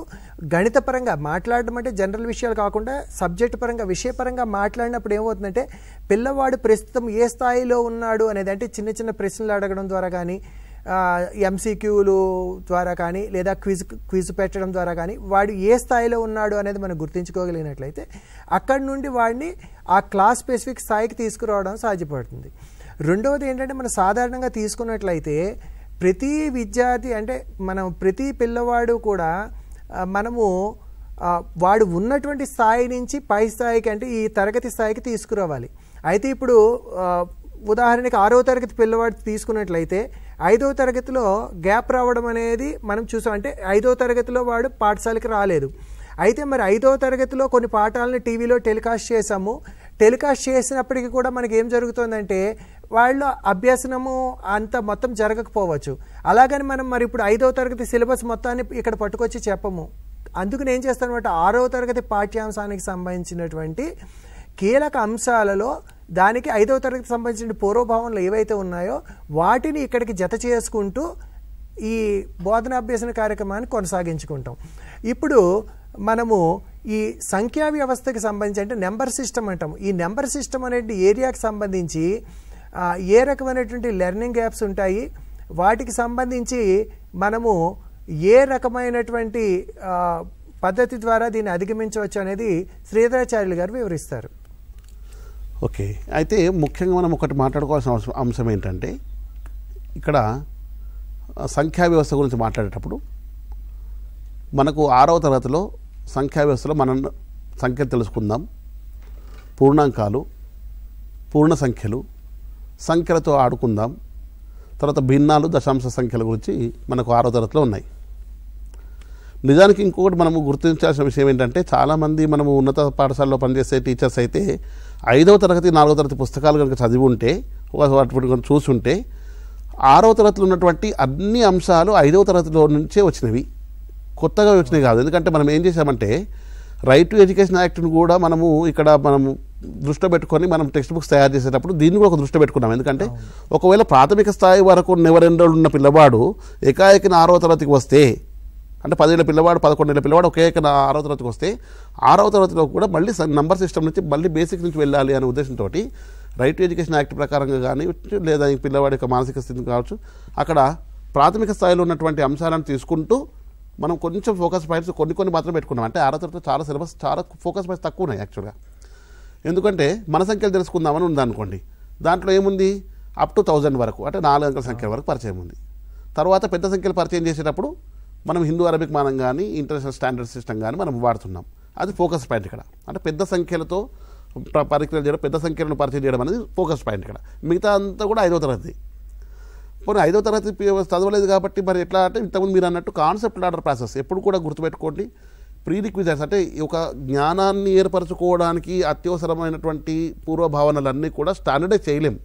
గణిత పరంగా మాట్లాడడం అంటే జనరల్ విషయాలు కాకుండా సబ్జెక్ట్ పరంగా విషయపరంగా మాట్లాడినప్పుడు ఏమవుతుందంటే పిల్లవాడు ప్రస్తుతం ఏ స్థాయిలో ఉన్నాడు అనేది అంటే చిన్న చిన్న ప్రశ్నలు అడగడం ద్వారా కానీ ఎంసీక్యూలు ద్వారా కానీ లేదా క్విజ్ క్విజ్ పెట్టడం ద్వారా కానీ వాడు ఏ స్థాయిలో ఉన్నాడు అనేది మనం గుర్తించుకోగలిగినట్లయితే అక్కడి నుండి వాడిని ఆ క్లాస్ స్పెసిఫిక్ స్థాయికి తీసుకురావడం సాధ్యపడుతుంది. రెండవది ఏంటంటే మనం సాధారణంగా తీసుకున్నట్లయితే ప్రతి విద్యార్థి అంటే మనం ప్రతి పిల్లవాడు కూడా మనము వాడు ఉన్నటువంటి స్థాయి నుంచి పై స్థాయికి అంటే ఈ తరగతి స్థాయికి తీసుకురావాలి. అయితే ఇప్పుడు ఉదాహరణకి ఆరో తరగతి పిల్లవాడు తీసుకున్నట్లయితే ఐదవ తరగతిలో గ్యాప్ రావడం అనేది మనం చూసాం. అంటే ఐదవ తరగతిలో వాడు పాఠశాలకి రాలేదు. అయితే మరి ఐదవ తరగతిలో కొన్ని పాఠాలను టీవీలో టెలికాస్ట్ చేసాము. టెలికాస్ట్ చేసినప్పటికీ కూడా మనకి ఏం జరుగుతుందంటే వాళ్ళు అభ్యసనము అంత మొత్తం జరగకపోవచ్చు. అలాగని మనం మరి ఇప్పుడు ఐదవ తరగతి సిలబస్ మొత్తాన్ని ఇక్కడ పట్టుకొచ్చి చెప్పము. అందుకని ఏం చేస్తామంటే ఆరవ తరగతి పాఠ్యాంశానికి సంబంధించినటువంటి కీలక అంశాలలో దానికి ఐదవ తరగతికి సంబంధించిన పూర్వభావంలో ఏవైతే ఉన్నాయో వాటిని ఇక్కడికి జత చేసుకుంటూ ఈ బోధనాభ్యసన కార్యక్రమాన్ని కొనసాగించుకుంటాం. ఇప్పుడు మనము ఈ సంఖ్యా వ్యవస్థకి సంబంధించి అంటే నెంబర్ సిస్టమ్ అంటాము. ఈ నెంబర్ సిస్టమ్ అనే ఏరియాకి సంబంధించి ఏ రకమైనటువంటి లెర్నింగ్ యాప్స్ ఉంటాయి, వాటికి సంబంధించి మనము ఏ రకమైనటువంటి పద్ధతి ద్వారా దీన్ని అధిగమించవచ్చు అనేది శ్రీధరాచార్యులు గారు వివరిస్తారు. ఓకే, అయితే ముఖ్యంగా మనం ఒకటి మాట్లాడుకోవాల్సిన అంశం ఏంటంటే ఇక్కడ సంఖ్యా వ్యవస్థ గురించి మాట్లాడేటప్పుడు మనకు ఆరవ తరగతిలో సంఖ్యా వ్యవస్థలో మనం సంఖ్యలు తెలుసుకుందాం. పూర్ణాంకాలు, పూర్ణ సంఖ్యలు, సంఖ్యలతో ఆడుకుందాం. తర్వాత భిన్నాలు, దశాంశ సంఖ్యల గురించి మనకు ఆరో తరగతిలో ఉన్నాయి. నిజానికి ఇంకొకటి మనము గుర్తించాల్సిన విషయం ఏంటంటే చాలామంది మనము ఉన్నత పాఠశాలలో పనిచేసే టీచర్స్ అయితే ఐదవ తరగతి నాలుగో తరగతి పుస్తకాలు కనుక చదివి ఉంటే వాటి చూసుంటే ఆరో తరగతిలో ఉన్నటువంటి అన్ని అంశాలు ఐదవ తరగతిలో నుంచే వచ్చినవి, కొత్తగా వచ్చినవి కాదు. ఎందుకంటే మనం ఏం చేసామంటే రైట్ టు ఎడ్యుకేషన్ యాక్ట్ను కూడా మనము ఇక్కడ మనము దృష్టిలో పెట్టుకొని మనం టెక్స్ట్ బుక్స్ తయారు చేసేటప్పుడు దీన్ని కూడా ఒక దృష్టిలో పెట్టుకున్నాం. ఎందుకంటే ఒకవేళ ప్రాథమిక స్థాయి వరకు నెవరెండో ఉన్న పిల్లవాడు ఏకాఏకిన ఆరో తరగతికి వస్తే అంటే పదివేల పిల్లవాడు పదకొండేళ్ళ పిల్లవాడు ఒకే ఒక ఆరో తరగతికి వస్తే ఆరో తరగతిలో కూడా మళ్ళీ నంబర్ సిస్టమ్ నుంచి మళ్ళీ బేసిక్ నుంచి వెళ్ళాలి అనే ఉద్దేశంతో రైట్ టు ఎడ్యుకేషన్ యాక్ట్ ప్రకారంగా కానీ లేదా ఈ పిల్లవాడి యొక్క మానసిక స్థితిని కావచ్చు అక్కడ ప్రాథమిక స్థాయిలో ఉన్నటువంటి అంశాలను తీసుకుంటూ మనం కొంచెం ఫోకస్ పాయింట్స్ కొన్ని కొన్ని మాత్రమే పెట్టుకున్నాం. అంటే ఆరో తరగతిలో చాలా సిలబస్ చాలా ఫోకస్ పాయింట్స్ తక్కువ ఉన్నాయి యాక్చువల్గా. ఎందుకంటే మన సంఖ్యలు తెలుసుకుందామని ఉందనుకోండి, దాంట్లో ఏముంది అప్ టు థౌజండ్ వరకు అంటే నాలుగు అంకెల సంఖ్యల వరకు పరిచయం ఉంది. తర్వాత పెద్ద సంఖ్యలు పరిచయం చేసేటప్పుడు మనం హిందూ అరబిక్ మానం కానీ ఇంటర్నేషనల్ స్టాండర్డ్ సిస్టమ్ కానీ మనం వాడుతున్నాం. అది ఫోకస్ పాయింట్ ఇక్కడ. అంటే పెద్ద సంఖ్యలతో పరిచయం చేయడం, పెద్ద సంఖ్యలను పరిచయం చేయడం అనేది ఫోకస్ పాయింట్ ఇక్కడ. మిగతా అంతా కూడా ఐదో తరగతి. పోనీ ఐదో తరగతి చదవలేదు కాబట్టి మరి ఎట్లా అంటే ఇంతకుముందు మీరు అన్నట్టు కాన్సెప్ట్ లాడర్ ప్రాసెస్ ఎప్పుడు కూడా గుర్తుపెట్టుకోండి. ప్రీ రిక్విజైట్స్ అంటే ఒక జ్ఞానాన్ని ఏర్పరచుకోవడానికి అత్యవసరమైనటువంటి పూర్వభావనలన్నీ కూడా స్టాండర్డైజ్ చేయలేం.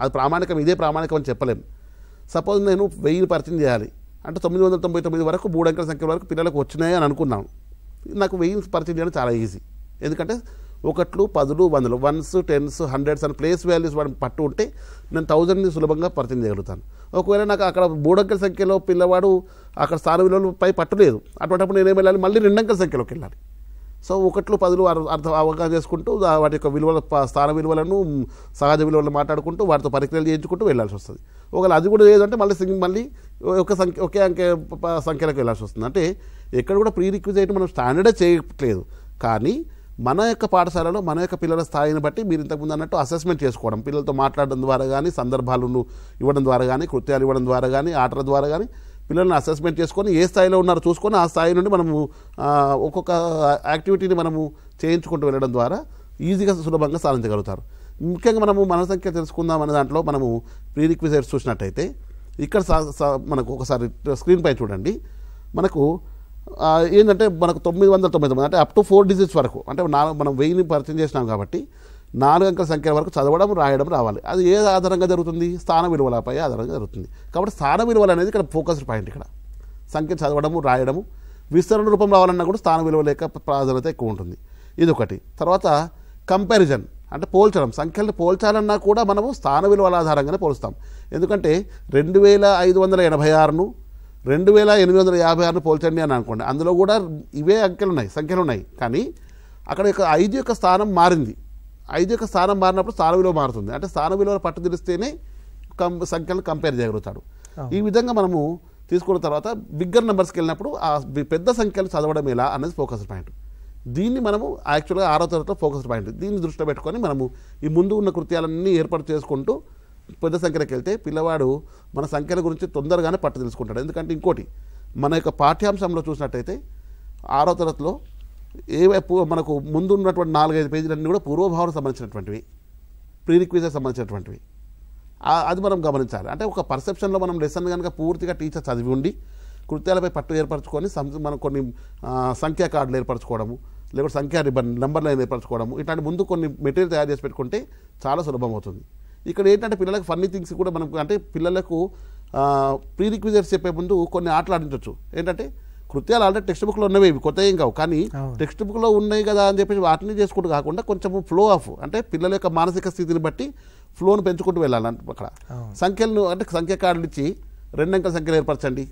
అది ప్రామాణికం, ఇదే ప్రామాణికం అని చెప్పలేం. సపోజ్ నేను వెయ్యి పరిచయం చేయాలి అంటే తొమ్మిది వందల తొంభై తొమ్మిది వరకు మూడు అంకెల సంఖ్య వరకు పిల్లలకు వచ్చినాయి అని అనుకున్నాను. నాకు వెయ్యి పరిచయం చేయడం చాలా ఈజీ. ఎందుకంటే ఒకట్లు, పదులు, వందలు, వన్స్, టెన్స్, హండ్రెడ్స్ అని ప్లేస్ వాల్యూస్ వాడిని పట్టు ఉంటే నేను థౌజండ్ని సులభంగా పరిచయం చేయగలుగుతాను. ఒకవేళ నాకు అక్కడ మూడు అంకెల సంఖ్యలో పిల్లవాడు అక్కడ స్థాన విలువలు పై పట్టలేదు, అటువంటిప్పుడు నేనేం వెళ్ళాలి, మళ్ళీ రెండు అంకెల సంఖ్యలోకి వెళ్ళాలి. సో ఒకట్లు, పదులు అర్థం అవగాహన చేసుకుంటూ వాటి యొక్క విలువల స్థాన విలువలను సహజ విలువలను మాట్లాడుకుంటూ వాటితో పరిక్రియలు చేయించుకుంటూ వెళ్ళాల్సి వస్తుంది. ఒకవేళ అది కూడా లేదంటే మళ్ళీ మళ్ళీ ఒక సంఖ్య ఒకే అంకె సంఖ్యలకు వెళ్ళాల్సి వస్తుంది. అంటే ఎక్కడ కూడా ప్రీ రిక్విజైట్ మనం స్టాండర్డే చేయట్లేదు, కానీ మన యొక్క పాఠశాలలో మన యొక్క పిల్లల స్థాయిని బట్టి మీరు ఇంతకుముందు అన్నట్టు అసెస్మెంట్ చేసుకోవడం, పిల్లలతో మాట్లాడడం ద్వారా కానీ, సందర్భాలను ఇవ్వడం ద్వారా కానీ, కృత్యాలు ఇవ్వడం ద్వారా కానీ, ఆటల ద్వారా కానీ పిల్లల్ని అసెస్మెంట్ చేసుకొని ఏ స్థాయిలో ఉన్నారో చూసుకొని ఆ స్థాయి నుండి మనము ఒక్కొక్క యాక్టివిటీని మనము చేయించుకుంటూ వెళ్ళడం ద్వారా ఈజీగా సులభంగా సాధించగలుగుతారు. ముఖ్యంగా మనము మన సంఖ్య తెలుసుకుందాం అనే దాంట్లో మనము ప్రీ రిక్విజిట్స్ చూసినట్టయితే ఇక్కడ మనకు ఒకసారి స్క్రీన్పై చూడండి. మనకు ఏంటంటే మనకు తొమ్మిది వందల తొంభై తొమ్మిది అంటే అప్ టు ఫోర్ డిజిట్స్ వరకు, అంటే నాలుగు మనం వెయ్యిని పరిచయం చేసినాం కాబట్టి నాలుగు అంకెల సంఖ్య వరకు చదవడం రాయడం రావాలి. అది ఏ ఆధారంగా జరుగుతుంది? స్థాన విలువలపై ఆధారంగా జరుగుతుంది. కాబట్టి స్థాన విలువలు అనేది ఇక్కడ ఫోకస్డ్ పాయింట్. ఇక్కడ సంఖ్య చదవడము రాయడము విస్తరణ రూపం రావాలన్నా కూడా స్థాన విలువల యొక్క ప్రాధాన్యత ఎక్కువ ఉంటుంది. ఇదొకటి. తర్వాత కంపారిజన్ అంటే పోల్చడం. సంఖ్యలను పోల్చాలన్నా కూడా మనము స్థాన విలువల ఆధారంగానే పోలుస్తాం. ఎందుకంటే రెండు వేల ఐదు వందల ఎనభై ఆరును రెండు వేల ఎనిమిది వందల యాభై ఆరును పోల్చండి అని అనుకోండి. అందులో కూడా ఇవే అంకెలు ఉన్నాయి, సంఖ్యలు ఉన్నాయి, కానీ అక్కడ యొక్క ఐదు యొక్క స్థానం మారింది. ఐదు యొక్క స్థానం మారినప్పుడు స్థాన విలువ మారుతుంది. అంటే స్థాన విలువలు పట్టు తెలిస్తేనే కం సంఖ్యలను కంపేర్ చేయగలుగుతాడు. ఈ విధంగా మనము తీసుకున్న తర్వాత బిగ్గర్ నెంబర్స్కి వెళ్ళినప్పుడు ఆ పెద్ద సంఖ్యలు చదవడం ఎలా అనేది ఫోకస్ పాయింట్. దీన్ని మనము యాక్చువల్గా ఆరో తరగతిలో ఫోకస్ పాయింట్. దీన్ని దృష్టిలో పెట్టుకొని మనము ఈ ముందు ఉన్న కృత్యాలన్నీ ఏర్పాటు చేసుకుంటూ పెద్ద సంఖ్యలకు వెళ్తే పిల్లవాడు మన సంఖ్యల గురించి తొందరగానే పట్టు తెలుసుకుంటాడు. ఎందుకంటే ఇంకోటి మన యొక్క పాఠ్యాంశంలో చూసినట్టయితే ఆరో తరగతిలో ఏవైపు మనకు ముందు ఉన్నటువంటి నాలుగైదు పేజీలన్నీ కూడా పూర్వభావం సంబంధించినటువంటివి, ప్రీ రిక్విజిట్స్ సంబంధించినటువంటివి. అది మనం గమనించాలి. అంటే ఒక పర్సెప్షన్లో మనం లెసన్ కనుక పూర్తిగా టీచర్ చదివి ఉండి కృత్యాలపై పట్టు ఏర్పరచుకొని మనం కొన్ని సంఖ్యా కార్డులు ఏర్పరచుకోవడము, లేకపోతే సంఖ్యా రిబన్ నెంబర్లు ఏర్పరచుకోవడము, ఇట్లాంటి ముందు కొన్ని మెటీరియల్ తయారు చేసి పెట్టుకుంటే చాలా సులభం అవుతుంది. ఇక్కడ ఏంటంటే పిల్లలకు ఫన్నీ థింగ్స్ కూడా మనం అంటే పిల్లలకు ప్రీ రిక్విజిట్స్ చెప్పే ముందు కొన్ని ఆటలు ఆడించవచ్చు. ఏంటంటే కృత్యాలు ఆల్రెడీ టెక్స్ట్ బుక్లో ఉన్నవి, ఇవి కొత్త ఏం కావు, కానీ టెక్స్ట్ బుక్లో ఉన్నాయి కదా అని చెప్పేసి వాటిని చేసుకుంటూ కాకుండా కొంచెం ఫ్లో ఆఫ్ అంటే పిల్లల యొక్క మానసిక స్థితిని బట్టి ఫ్లోను పెంచుకుంటూ వెళ్ళాలి. అక్కడ సంఖ్యలను అంటే సంఖ్య కార్డులు ఇచ్చి రెండు అంకెల సంఖ్యలు ఏర్పరచండి,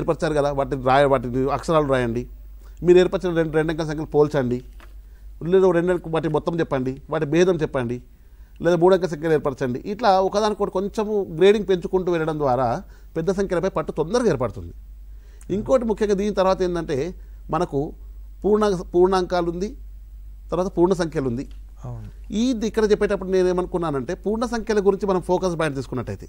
ఏర్పరిచారు కదా వాటిని రాయ వాటిని అక్షరాలు రాయండి, మీరు ఏర్పరిచిన రెండు రెండు అంకెల సంఖ్యలు పోల్చండి, లేదా రెండు వాటి మొత్తం చెప్పండి, వాటి భేదం చెప్పండి, లేదా మూడు అంకెల సంఖ్యలు ఏర్పరచండి. ఇట్లా ఒకదానికొకటి కొంచెము గ్రేడింగ్ పెంచుకుంటూ వెళ్ళడం ద్వారా పెద్ద సంఖ్యలపై పట్టు తొందరగా ఏర్పడుతుంది. ఇంకోటి ముఖ్యంగా దీని తర్వాత ఏంటంటే మనకు పూర్ణ పూర్ణాంకాలు ఉంది, తర్వాత పూర్ణ సంఖ్యలు ఉంది. ఈ ఇక్కడ చెప్పేటప్పుడు నేనేమనుకున్నానంటే పూర్ణ సంఖ్యల గురించి మనం ఫోకస్ పాయింట్ తీసుకున్నట్టయితే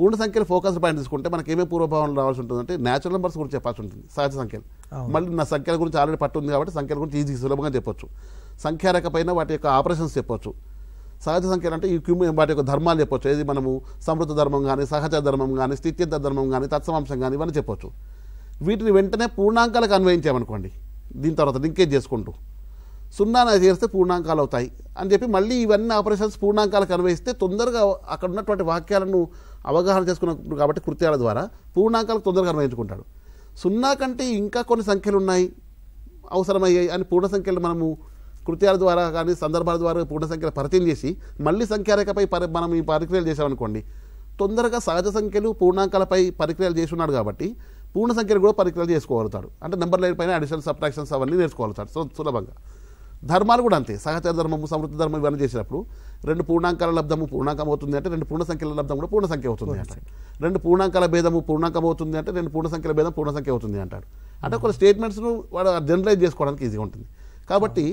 పూర్ణ సంఖ్యలు ఫోకస్ పాయింట్ తీసుకుంటే మనకి ఏమేమి పూర్వభావాలు రావాల్సి ఉంటుందంటే న్యాచురల్ నెంబర్స్ గురించి చెప్పాల్సి ఉంటుంది, సహజ సంఖ్యలు. మళ్ళీ నా సంఖ్యల గురించి ఆల్రెడీ పట్టు ఉంది కాబట్టి సంఖ్యల గురించి ఈజీ సులభంగా చెప్పొచ్చు. సంఖ్యారేఖ పైన వాటి యొక్క ఆపరేషన్స్ చెప్పొచ్చు. సహజ సంఖ్యలు అంటే ఈ క్యూమ్ వాటి యొక్క ధర్మాలు చెప్పొచ్చు. ఏది మనము సమృద్ధ ధర్మం కానీ, సహజ ధర్మం కానీ, స్థిత్యర్థ ధర్మం కానీ, తత్సమాంశం కానీ ఇవన్నీ చెప్పొచ్చు. వీటిని వెంటనే పూర్ణాంకాలకు అన్వయించామనుకోండి, దీని తర్వాత లింకేజ్ చేసుకుంటూ సున్నా చేస్తే పూర్ణాంకాలు అవుతాయి అని చెప్పి మళ్ళీ ఇవన్నీ ఆపరేషన్స్ పూర్ణాంకాలకు అన్వయిస్తే తొందరగా అక్కడ ఉన్నటువంటి వాక్యాలను అవగాహన చేసుకున్నప్పుడు కాబట్టి కృత్యాల ద్వారా పూర్ణాంకాలకు తొందరగా అన్వయించుకుంటాడు. సున్నా కంటే ఇంకా కొన్ని సంఖ్యలు ఉన్నాయి అవసరమయ్యాయి అని పూర్ణ సంఖ్యలు మనము కృత్యాల ద్వారా కానీ సందర్భాల ద్వారా పూర్ణ సంఖ్యలు పరిచయం చేసి మళ్ళీ సంఖ్యారేఖపై పరి మనం ఈ పరిక్రియలు చేసామనుకోండి తొందరగా సహజ సంఖ్యలు పూర్ణాంకాలపై పరిక్రియలు చేసి ఉన్నాడు కాబట్టి పూర్ణ సంఖ్యలు కూడా పరిక్రియలు చేసుకోగలుగుతాడు. అంటే నెంబర్ లైన్ పైన అడిషనల్ సబ్ట్రాక్షన్స్ అవన్నీ నేర్చుకోగలుగుతాడు సులభంగా. ధర్మాలు కూడా అంతే, సహచర ధర్మము, సమృద్ధ ధర్మం ఇవన్నీ చేసినప్పుడు రెండు పూర్ణాంకాల లబ్ధము పూర్ణాంకం అవుతుంది అంటే రెండు పూర్ణ సంఖ్యల లబ్ధం కూడా పూర్ణ సంఖ్య అవుతుంది అంటాడు. రెండు పూర్ణాంకాల భేదము పూర్ణాంకం అవుతుంది అంటే రెండు పూర్ణ సంఖ్యల భేదం పూర్ణ సంఖ్య అవుతుంది అంటాడు. అంటే కొన్ని స్టేట్మెంట్స్ను వాడు జనరలైజ్ చేసుకోవడానికి ఈజీగా ఉంటుంది. కాబట్టి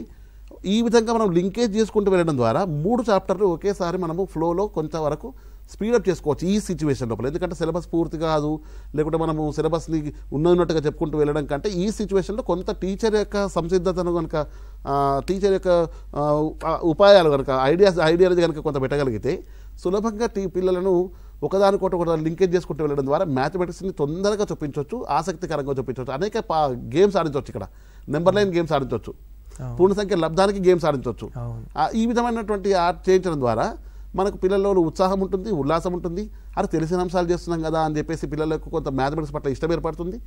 ఈ విధంగా మనం లింకేజ్ చేసుకుంటూ వెళ్ళడం ద్వారా మూడు చాప్టర్లు ఒకేసారి మనము ఫ్లోలో కొంత వరకు స్పీడప్ చేసుకోవచ్చు ఈ సిచ్యువేషన్ లోపల. ఎందుకంటే సిలబస్ పూర్తి కాదు, లేకుంటే మనము సిలబస్ని ఉన్నట్టుగా చెప్పుకుంటూ వెళ్ళడం కంటే ఈ సిచ్యువేషన్లో కొంత టీచర్ యొక్క సంసిద్ధతను కనుక టీచర్ యొక్క ఉపాయాలు కనుక ఐడియాస్ ఐడియాలజీ కనుక కొంత పెట్టగలిగితే సులభంగా టీ పిల్లలను ఒకదానికొకటి ఒక లింకేజ్ చేసుకుంటూ వెళ్ళడం ద్వారా మ్యాథమెటిక్స్ని తొందరగా చూపించవచ్చు, ఆసక్తికరంగా చూపించవచ్చు. అనేక గేమ్స్ ఆడించవచ్చు. ఇక్కడ నెంబర్ లైన్ గేమ్స్ ఆడించవచ్చు, పూర్ణ సంఖ్య లబ్ధానికి గేమ్స్ ఆడించవచ్చు. ఈ విధమైనటువంటి ఆర్ట్ చేయించడం ద్వారా మనకు పిల్లల్లో ఉత్సాహం ఉంటుంది, ఉల్లాసం ఉంటుంది. అది తెలిసిన అంశాలు చేస్తున్నాం కదా అని చెప్పేసి పిల్లలకు కొంత మ్యాథమెటిక్స్ పట్ల ఇష్టం ఏర్పడుతుంది.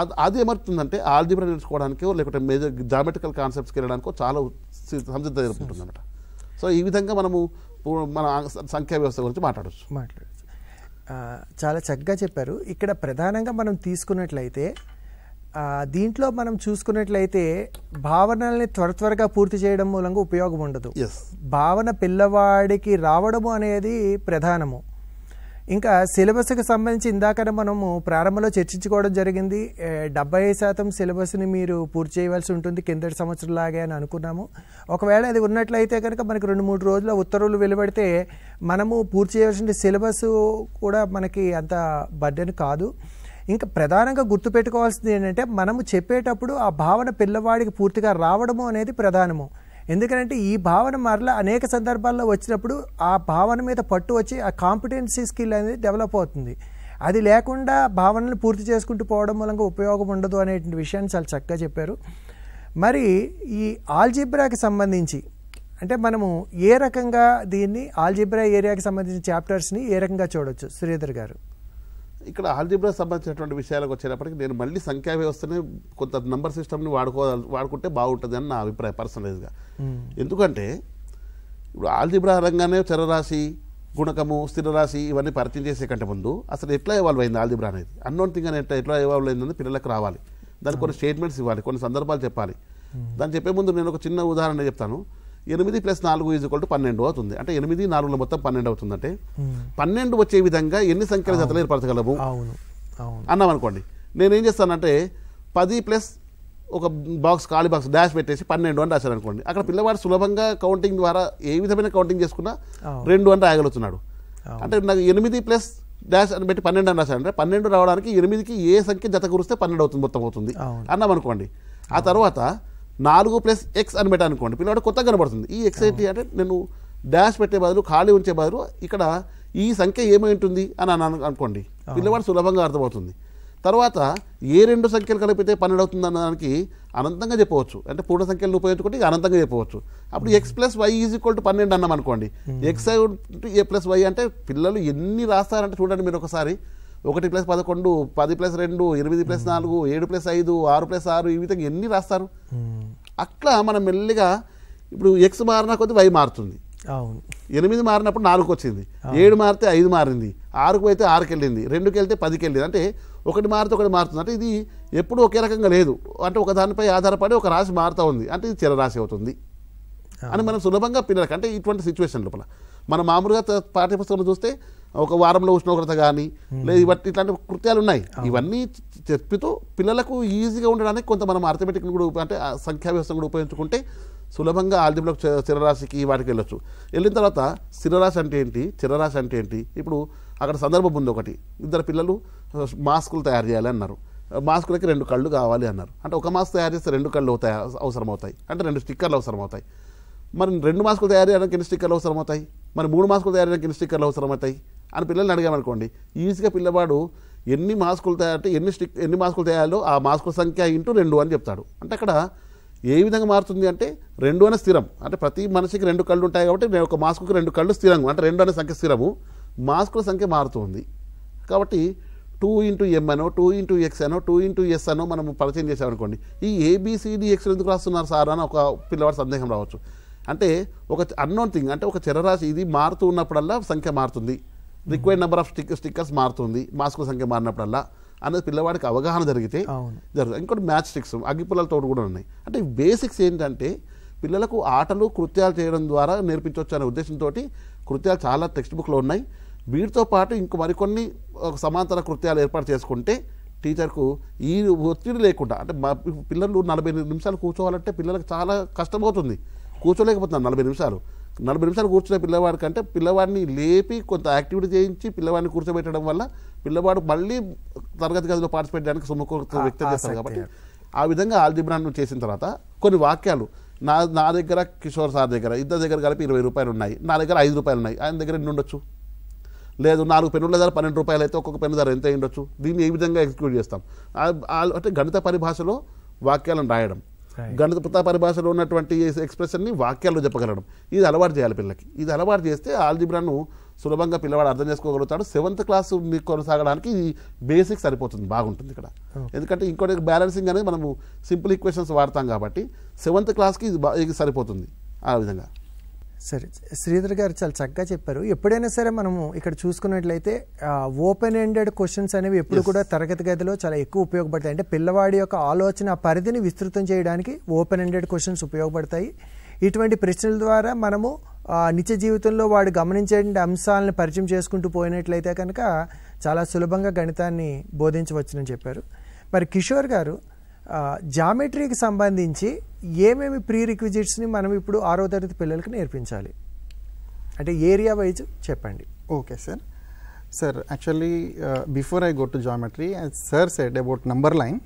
అది అది ఏమవుతుందంటే ఆల్జీబ్రా నేర్చుకోవడానికో, లేకపోతే మేజర్ జామెట్రికల్ కాన్సెప్ట్స్కి వెళ్ళడానికో చాలా సంసిద్ధత ఏర్పడుతుంది అనమాట. సో ఈ విధంగా మనము మన సంఖ్యా వ్యవస్థ గురించి మాట్లాడవచ్చు మాట్లాడచ్చు చాలా చక్కగా చెప్పారు. ఇక్కడ ప్రధానంగా మనం తీసుకున్నట్లయితే దీంట్లో మనం చూసుకున్నట్లయితే భావనల్ని త్వర త్వరగా పూర్తి చేయడం మూలంగా ఉపయోగం ఉండదు. భావన పిల్లవాడికి రావడము అనేది ప్రధానము. ఇంకా సిలబస్కి సంబంధించి ఇందాక మనము ప్రారంభంలో చర్చించుకోవడం జరిగింది. డెబ్బై శాతం సిలబస్ని మీరు పూర్తి చేయవలసి ఉంటుంది కిందటి సంవత్సరంలాగే అని అనుకున్నాము. ఒకవేళ అది ఉన్నట్లయితే కనుక మనకి రెండు మూడు రోజుల ఉత్తర్వులు వెలువడితే మనము పూర్తి చేయవలసిన సిలబస్ కూడా మనకి అంత బర్డెన్ కాదు. ఇంకా ప్రధానంగా గుర్తుపెట్టుకోవాల్సింది ఏంటంటే మనము చెప్పేటప్పుడు ఆ భావన పిల్లవాడికి పూర్తిగా రావడము అనేది ప్రధానము. ఎందుకంటే ఈ భావన మరలా అనేక సందర్భాల్లో వచ్చినప్పుడు ఆ భావన మీద పట్టు వచ్చి ఆ కాంపిటెన్సీ స్కిల్ అనేది డెవలప్ అవుతుంది. అది లేకుండా భావనలు పూర్తి చేసుకుంటూ పోవడం మూలంగా ఉపయోగం ఉండదు అనే విషయాన్ని చాలా చక్కగా చెప్పారు. మరి ఈ ఆల్జిబ్రాకి సంబంధించి అంటే మనము ఏ రకంగా దీన్ని ఆల్జిబ్రా ఏరియాకి సంబంధించిన చాప్టర్స్ని ఏ రకంగా చూడవచ్చు శ్రీధర్ గారు? ఇక్కడ ఆల్జిబ్రా సంబంధించినటువంటి విషయాలకు వచ్చేటప్పటికి నేను మళ్ళీ సంఖ్యా వ్యవస్థనే కొంత నంబర్ సిస్టమ్ని వాడుకో వాడుకుంటే బాగుంటుంది అని నా అభిప్రాయం పర్సనలైజ్గా. ఎందుకంటే ఇప్పుడు ఆల్జిబ్రా రంగానే చరరాశి, గుణకము, స్థిరరాశి ఇవన్నీ పరిచయం చేసే కంటే ముందు అసలు ఎట్లా ఇవాల్వ్ అయింది ఆల్జిబ్రా అనేది, అన్నోన్ థింగ్ అని ఎట్లా ఎట్లా ఇవాల్వ్ అయిందని పిల్లలకు రావాలి. దానికి కొన్ని స్టేట్మెంట్స్ ఇవ్వాలి, కొన్ని సందర్భాలు చెప్పాలి. దాన్ని చెప్పే ముందు నేను ఒక చిన్న ఉదాహరణ చెప్తాను. ఎనిమిది ప్లస్ నాలుగు ఈజ్ ఈక్వల్ టు పన్నెండు అవుతుంది అంటే ఎనిమిది నాలుగులో మొత్తం పన్నెండు అవుతుందంటే పన్నెండు వచ్చే విధంగా ఎన్ని సంఖ్యల జతలు ఏర్పరచగలము అన్నాం అనుకోండి. నేనేం చేస్తానంటే పది ప్లస్ ఒక బాక్స్ ఖాళీ బాక్స్ డాష్ పెట్టేసి పన్నెండు అని రాశాను అనుకోండి. అక్కడ పిల్లవాడు సులభంగా కౌంటింగ్ ద్వారా ఏ విధమైన కౌంటింగ్ చేసుకున్నా రెండు అని రాయగలుగుతున్నాడు. అంటే నాకు ఎనిమిది ప్లస్ డాష్ అని పెట్టి పన్నెండు అని రాశాను అంటే పన్నెండు రావడానికి ఎనిమిదికి ఏ సంఖ్య జత కురిస్తే పన్నెండు అవుతుంది మొత్తం అవుతుంది అన్నాం అనుకోండి. ఆ తర్వాత నాలుగు ప్లస్ ఎక్స్ అని పెట్టాను అనుకోండి, పిల్లవాడు కొత్తగా కనబడుతుంది. ఈ ఎక్స్ ఏంటి అంటే నేను డాష్ పెట్టే బదులు ఖాళీ ఉంచే బదులు ఇక్కడ ఈ సంఖ్య ఏమై ఉంటుంది అని అన్నాను అనుకోండి, పిల్లవాడు సులభంగా అర్థమవుతుంది. తర్వాత ఏ రెండు సంఖ్యలు కలిపితే పన్నెండు అవుతుంది అన్నదానికి అనంతంగా చెప్పవచ్చు, అంటే పూర్ణ సంఖ్యలను ఉపయోగించుకుంటే అనంతంగా చెప్పవచ్చు. అప్పుడు x plus y is equal to పన్నెండు అన్నాం అనుకోండి. ఎక్స్ ఏ ప్లస్ వై అంటే పిల్లలు ఎన్ని రాస్తారంటే చూడండి మీరు ఒకసారి, ఒకటి ప్లస్ పదకొండు, పది ప్లస్ రెండు, ఎనిమిది ప్లస్ నాలుగు, ఏడు ప్లస్ ఐదు, ఆరు ప్లస్ ఆరు, ఈ విధంగా ఎన్ని రాస్తారు. అట్లా మనం మెల్లిగా ఇప్పుడు ఎక్స్ మారిన కొద్ది వై మారుతుంది, ఎనిమిది మారినప్పుడు నాలుగుకి వచ్చింది, ఏడు మారితే ఐదు మారింది, ఆరుకు అయితే ఆరుకి వెళ్ళింది, రెండుకి వెళ్తే పదికి వెళ్ళింది. అంటే ఒకటి మారితే ఒకటి మారుతుంది. అంటే ఇది ఎప్పుడు ఒకే రకంగా లేదు, అంటే ఒక దానిపై ఆధారపడి ఒక రాశి మారుతూ ఉంది అంటే ఇది చిరరాశి అవుతుంది అని మనం సులభంగా పిల్లలకి అంటే ఇటువంటి సిచ్యువేషన్ లోపల మనం మామూలుగా పాఠ్యపుస్తకంలో చూస్తే ఒక వారంలో ఉష్ణోగ్రత కానీ లేదు ఇవన్నీ ఇట్లాంటి కృత్యాలు ఉన్నాయి. ఇవన్నీ చెప్పితో పిల్లలకు ఈజీగా ఉండడానికి కొంత మనం అర్థమెటిక్ కూడా అంటే సంఖ్యా వ్యవస్థను కూడా ఉపయోగించుకుంటే సులభంగా ఆల్జిబ్రాకు చిరరాశికి వాటికి వెళ్ళొచ్చు. వెళ్ళిన తర్వాత స్థిరరాశి అంటే ఏంటి, చిరరాశి అంటే ఏంటి, ఇప్పుడు అక్కడ సందర్భం ఉంది. ఒకటి ఇద్దరు పిల్లలు మాస్కులు తయారు చేయాలి అన్నారు, మాస్కులకి రెండు కళ్ళు కావాలి అన్నారు. అంటే ఒక మాస్క్ తయారు చేస్తే రెండు కళ్ళు అవుతాయి అవసరం అవుతాయి, అంటే రెండు స్టిక్కర్లు అవసరం అవుతాయి. మరి రెండు మాస్కులు తయారు చేయడానికి ఎన్ని స్టిక్కర్లు అవసరం అవుతాయి, మరి మూడు మాస్కులు తయారు చేయడానికి ఎన్ని స్టిక్కర్లు అవసరం అవుతాయి అని పిల్లల్ని అడిగామనుకోండి. ఈజీగా పిల్లవాడు ఎన్ని మాస్కులు తయారు ఎన్ని స్టిక్ ఎన్ని మాస్కులు తయారో ఆ మాస్కుల సంఖ్య ఇంటూ రెండు అని చెప్తాడు. అంటే అక్కడ ఏ విధంగా మారుతుంది అంటే రెండు అనే స్థిరం, అంటే ప్రతి మనిషికి రెండు కళ్ళు ఉంటాయి కాబట్టి నేను ఒక మాస్కుకి రెండు కళ్ళు స్థిరంగా అంటే రెండు అనే సంఖ్య స్థిరము, మాస్కుల సంఖ్య మారుతుంది. కాబట్టి టూ ఇంటూ ఎం అనో టూ ఇంటూ ఎక్స్ అనో టూ ఇంటూ ఎస్ అనో మనం పరిచయం చేసామనుకోండి. ఈ ఏబీసీడీ ఎక్స్ ఎందుకు రాస్తున్నారు సార్ అని ఒక పిల్లవాడు సందేహం రావచ్చు. అంటే ఒక అన్నోన్ థింగ్ అంటే ఒక చిరరాశి ఇది మారుతూ ఉన్నప్పుడల్లా సంఖ్య మారుతుంది, required number of stick stickers మారుతుంది మాస్కుల సంఖ్య మారినప్పుడల్లా అనేది పిల్లవాడికి అవగాహన జరిగితే జరుగుతుంది. ఇంకోటి మ్యాచ్ స్టిక్స్ అగ్గిపుల్లలతో కూడా ఉన్నాయి. అంటే బేసిక్స్ ఏంటంటే పిల్లలకు ఆటలు కృత్యాలు చేయడం ద్వారా నేర్పించవచ్చు అనే ఉద్దేశంతో కృత్యాలు చాలా టెక్స్ట్ బుక్లో ఉన్నాయి. వీటితో పాటు ఇంకో మరికొన్ని సమాంతర కృత్యాలు ఏర్పాటు చేసుకుంటే టీచర్కు ఈ ఒత్తిడి లేకుండా అంటే మా పిల్లలు నలభై నిమిషాలు కూర్చోవాలంటే పిల్లలకు చాలా కష్టమవుతుంది, కూర్చోలేకపోతున్నారు. నలభై నిమిషాలు నలభై నిమిషాలు కూర్చున్న పిల్లవాడి కంటే పిల్లవాడిని లేపి కొంత యాక్టివిటీ చేయించి పిల్లవాడిని కూర్చోబెట్టడం వల్ల పిల్లవాడు మళ్ళీ తరగతి గదిలో పార్టిసిపేట్ చేయడానికి సుముఖత వ్యక్తం చేస్తారు. కాబట్టి ఆ విధంగా ఆల్జిబ్రాను చేసిన తర్వాత కొన్ని వాక్యాలు నా నా దగ్గర కిషోర్ సార్ దగ్గర ఇద్దరు దగ్గర కలిపి ఇరవై రూపాయలు ఉన్నాయి, నా దగ్గర ఐదు రూపాయలు ఉన్నాయి, ఆయన దగ్గర ఎన్ని ఉండొచ్చు, లేదు నాలుగు పెన్నుల ధర పన్నెండు రూపాయలు అయితే ఒక్కొక్క పెన్ను ధర ఎంత ఉండొచ్చు, దీన్ని ఏ విధంగా ఎగ్జిక్యూట్ చేస్తాం అంటే గణిత పరిభాషలో వాక్యాలను రాయడం, గణిత పరిభాషలో ఉన్నటువంటి ఎక్స్ప్రెషన్ని వాక్యాల్లో చెప్పగలడం, ఇది అలవాటు చేయాలి పిల్లకి. ఇది అలవాటు చేస్తే ఆల్జిబ్రాను సులభంగా పిల్లవాడు అర్థం చేసుకోగలుగుతాడు. సెవెంత్ క్లాసు మీకు కొనసాగడానికి ఇది బేసిక్ సరిపోతుంది, బాగుంటుంది ఇక్కడ. ఎందుకంటే ఇంకోటి బ్యాలెన్సింగ్ అనేది మనము సింపుల్ ఈక్వేషన్స్ వాడతాం కాబట్టి సెవెంత్ క్లాస్కి ఇది ఇది సరిపోతుంది ఆ విధంగా. సరే, శ్రీధర్ గారు చాలా చక్కగా చెప్పారు. ఎప్పుడైనా సరే మనము ఇక్కడ చూసుకున్నట్లయితే ఓపెన్ ఎండెడ్ క్వశ్చన్స్ అనేవి ఎప్పుడు కూడా తరగతి గదిలో చాలా ఎక్కువ ఉపయోగపడతాయి. అంటే పిల్లవాడి యొక్క ఆలోచన పరిధిని విస్తృతం చేయడానికి ఓపెన్ ఎండెడ్ క్వశ్చన్స్ ఉపయోగపడతాయి. ఇటువంటి ప్రశ్నల ద్వారా మనము నిత్య జీవితంలో వాడు గమనించేటువంటి అంశాలను పరిచయం చేసుకుంటూ పోయినట్లయితే కనుక చాలా సులభంగా గణితాన్ని బోధించవచ్చునని చెప్పారు. మరి కిషోర్ గారు, జామెట్రీకి సంబంధించి ఏమేమి ప్రీ రిక్విజిట్స్ని మనం ఇప్పుడు ఆరో తరగతి పిల్లలకి నేర్పించాలి అంటే ఏరియా వైజ్ చెప్పండి. Okay sir. Sir actually before I go to geometry as sir said about number line,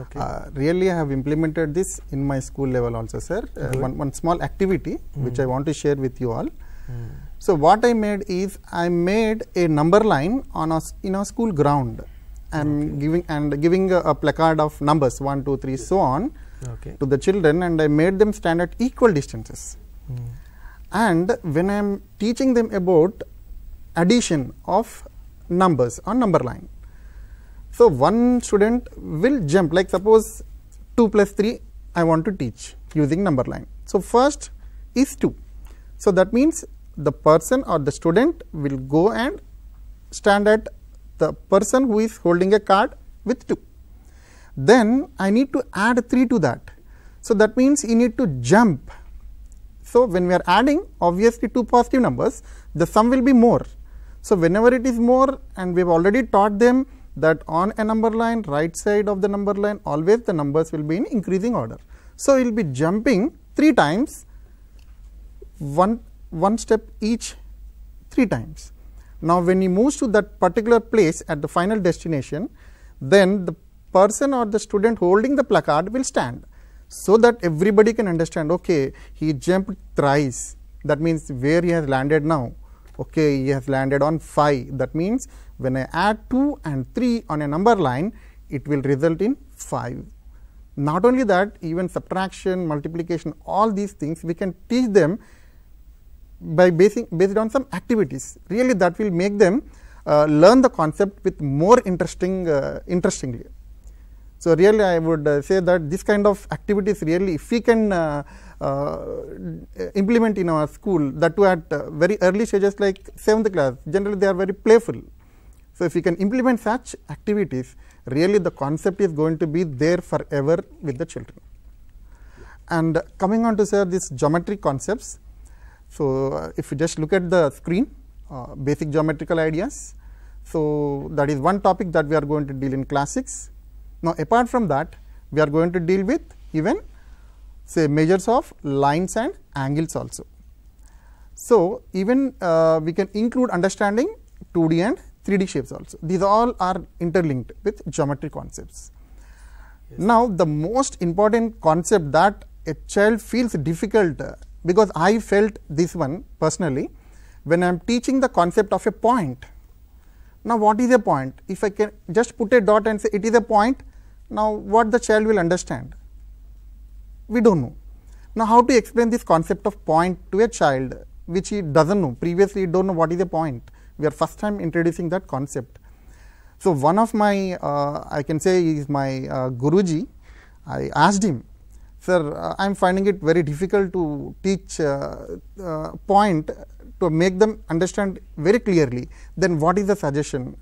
okay. uh, really I have implemented this in my school level also, sir. Uh, one, one small activity mm. which I want to share with you all. Mm. So what I made is I made a number line on our, in our school ground. I'm okay. giving and giving a, a placard of numbers one, two, three, so on okay. to the children, and I made them stand at equal distances. Mm. And when I'm teaching them about addition of numbers on number line, so one student will jump, like suppose two plus three I want to teach using number line. So first is two. So that means the person or the student will go and stand at the person who is holding a card with two. Then I need to add three to that. So that means you need to jump. So when we are adding obviously two positive numbers, the sum will be more. So whenever it is more, and we have already taught them that on a number line, right side of the number line, always the numbers will be in increasing order. So you will be jumping three times, one, one step each three times. Now when he moves to that particular place at the final destination, then the person or the student holding the placard will stand, so that everybody can understand, okay, he jumped thrice, that means where he has landed now. Okay, he has landed on five. That means when I add two and three on a number line, it will result in five. Not only that, even subtraction, multiplication, all these things we can teach them by basing, based on some activities. Really, that will make them uh, learn the concept with more interesting, uh, interestingly. So really, I would uh, say that this kind of activities really, if we can uh, uh, implement in our school, that too at uh, very early stages like seventh class, generally they are very playful. So if we can implement such activities, really the concept is going to be there forever with the children. And uh, coming on to sir, these geometric concepts. So uh, if you just look at the screen, uh, basic geometrical ideas. So that is one topic that we are going to deal in classics. Now apart from that, we are going to deal with even say measures of lines and angles also. So even uh, we can include understanding two D and three D shapes also. These all are interlinked with geometry concepts. Yes. Now the most important concept that a child feels difficult, uh, because I felt this one personally, when I am teaching the concept of a point. Now what is a point? If I can just put a dot and say it is a point, now what the child will understand? We don't know. Now how to explain this concept of point to a child which he doesn't know? Previously he don't know what is a point. We are first time introducing that concept. So one of my, uh, I can say is my uh, Guruji, I asked him, sir, uh, I am finding it very difficult to teach uh, uh, point, to make them understand very clearly. Then what is the suggestion?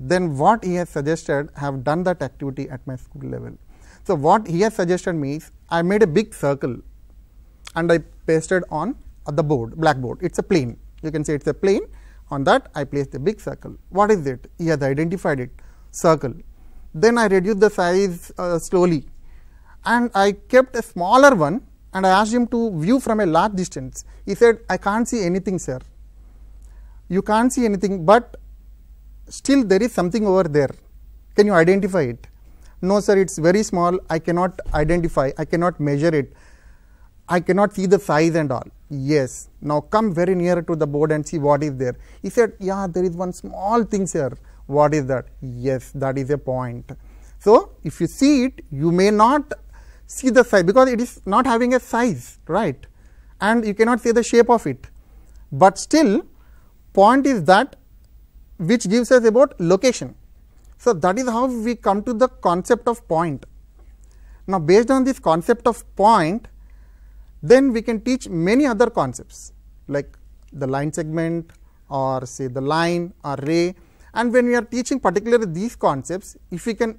Then what he has suggested, I have done that activity at my school level. So what he has suggested me is, I made a big circle and I pasted on uh, the board, blackboard. It's a plane. You can say it's a plane. On that, I placed a big circle. What is it? He has identified it, circle. Then I reduced the size uh, slowly. And I kept a smaller one, and I asked him to view from a large distance. He said, I can't see anything, sir. You can't see anything, but still there is something over there. Can you identify it? No, sir, it's very small. I cannot identify. I cannot measure it. I cannot see the size and all. Yes. Now come very near to the board and see what is there. He said, yeah, there is one small thing, sir. What is that? Yes, that is a point. So if you see it, you may not see the size because it is not having a size, right? And you cannot see the shape of it. But still, point is that which gives us about location. So that is how we come to the concept of point. Now based on this concept of point, then we can teach many other concepts like the line segment or say the line or ray. And when we are teaching particularly these concepts, if we can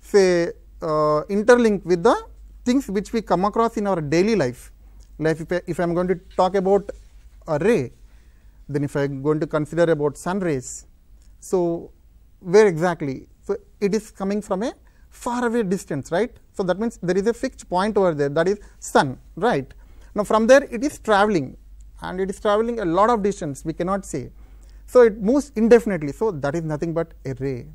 say uh, interlink with the things which we come across in our daily life, Like if, I, if I'm going to talk about a ray, then if I'm going to consider about sun rays, so where exactly? So it is coming from a far away distance, right? So that means there is a fixed point over there, that is sun, right? Now from there it is traveling, and it is traveling a lot of distance, we cannot say. So it moves indefinitely, so that is nothing but a ray.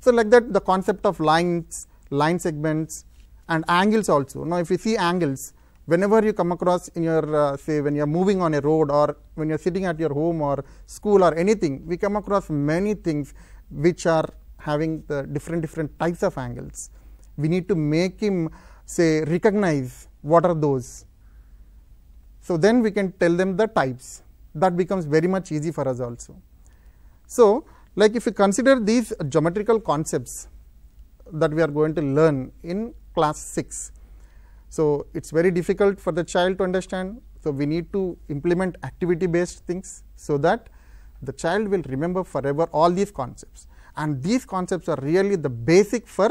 So like that, the concept of lines, line segments, and angles also. Now if you see angles, whenever you come across in your, uh, say when you are moving on a road, or when you are sitting at your home or school or anything, we come across many things which are having the different different types of angles. We need to make him say recognize what are those. So then we can tell them the types. That becomes very much easy for us also. So like if you consider these geometrical concepts that we are going to learn in class six. So it's very difficult for the child to understand. So we need to implement activity based things so that the child will remember forever all these concepts. And these concepts are really the basic for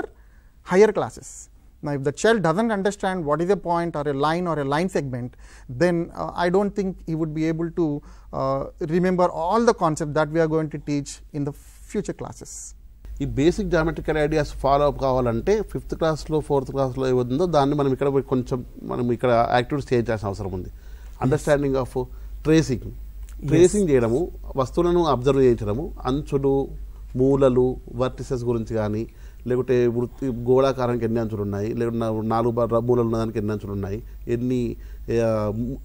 higher classes. Now if the child doesn't understand what is a point or a line or a line segment, then uh, I don't think he would be able to uh, remember all the concepts that we are going to teach in the future classes. The basic geometrical ideas follow up kavalante fifth class lo fourth class lo evundo danni manam ikkada koncham manam ikkada activities cheyalsina avasaram undi. Understanding of tracing. Tracing cheyadamu, vastulanu observe cheyadamu, anchulu, moolalu, vertices gurinchi gaani, లేకుంటే వృత్తి గోళాకారానికి ఎన్ని అంచులు ఉన్నాయి, లేకుంటే నాలుగు మూలలు ఉన్నదానికి ఎన్ని అంచులు ఉన్నాయి, ఎన్ని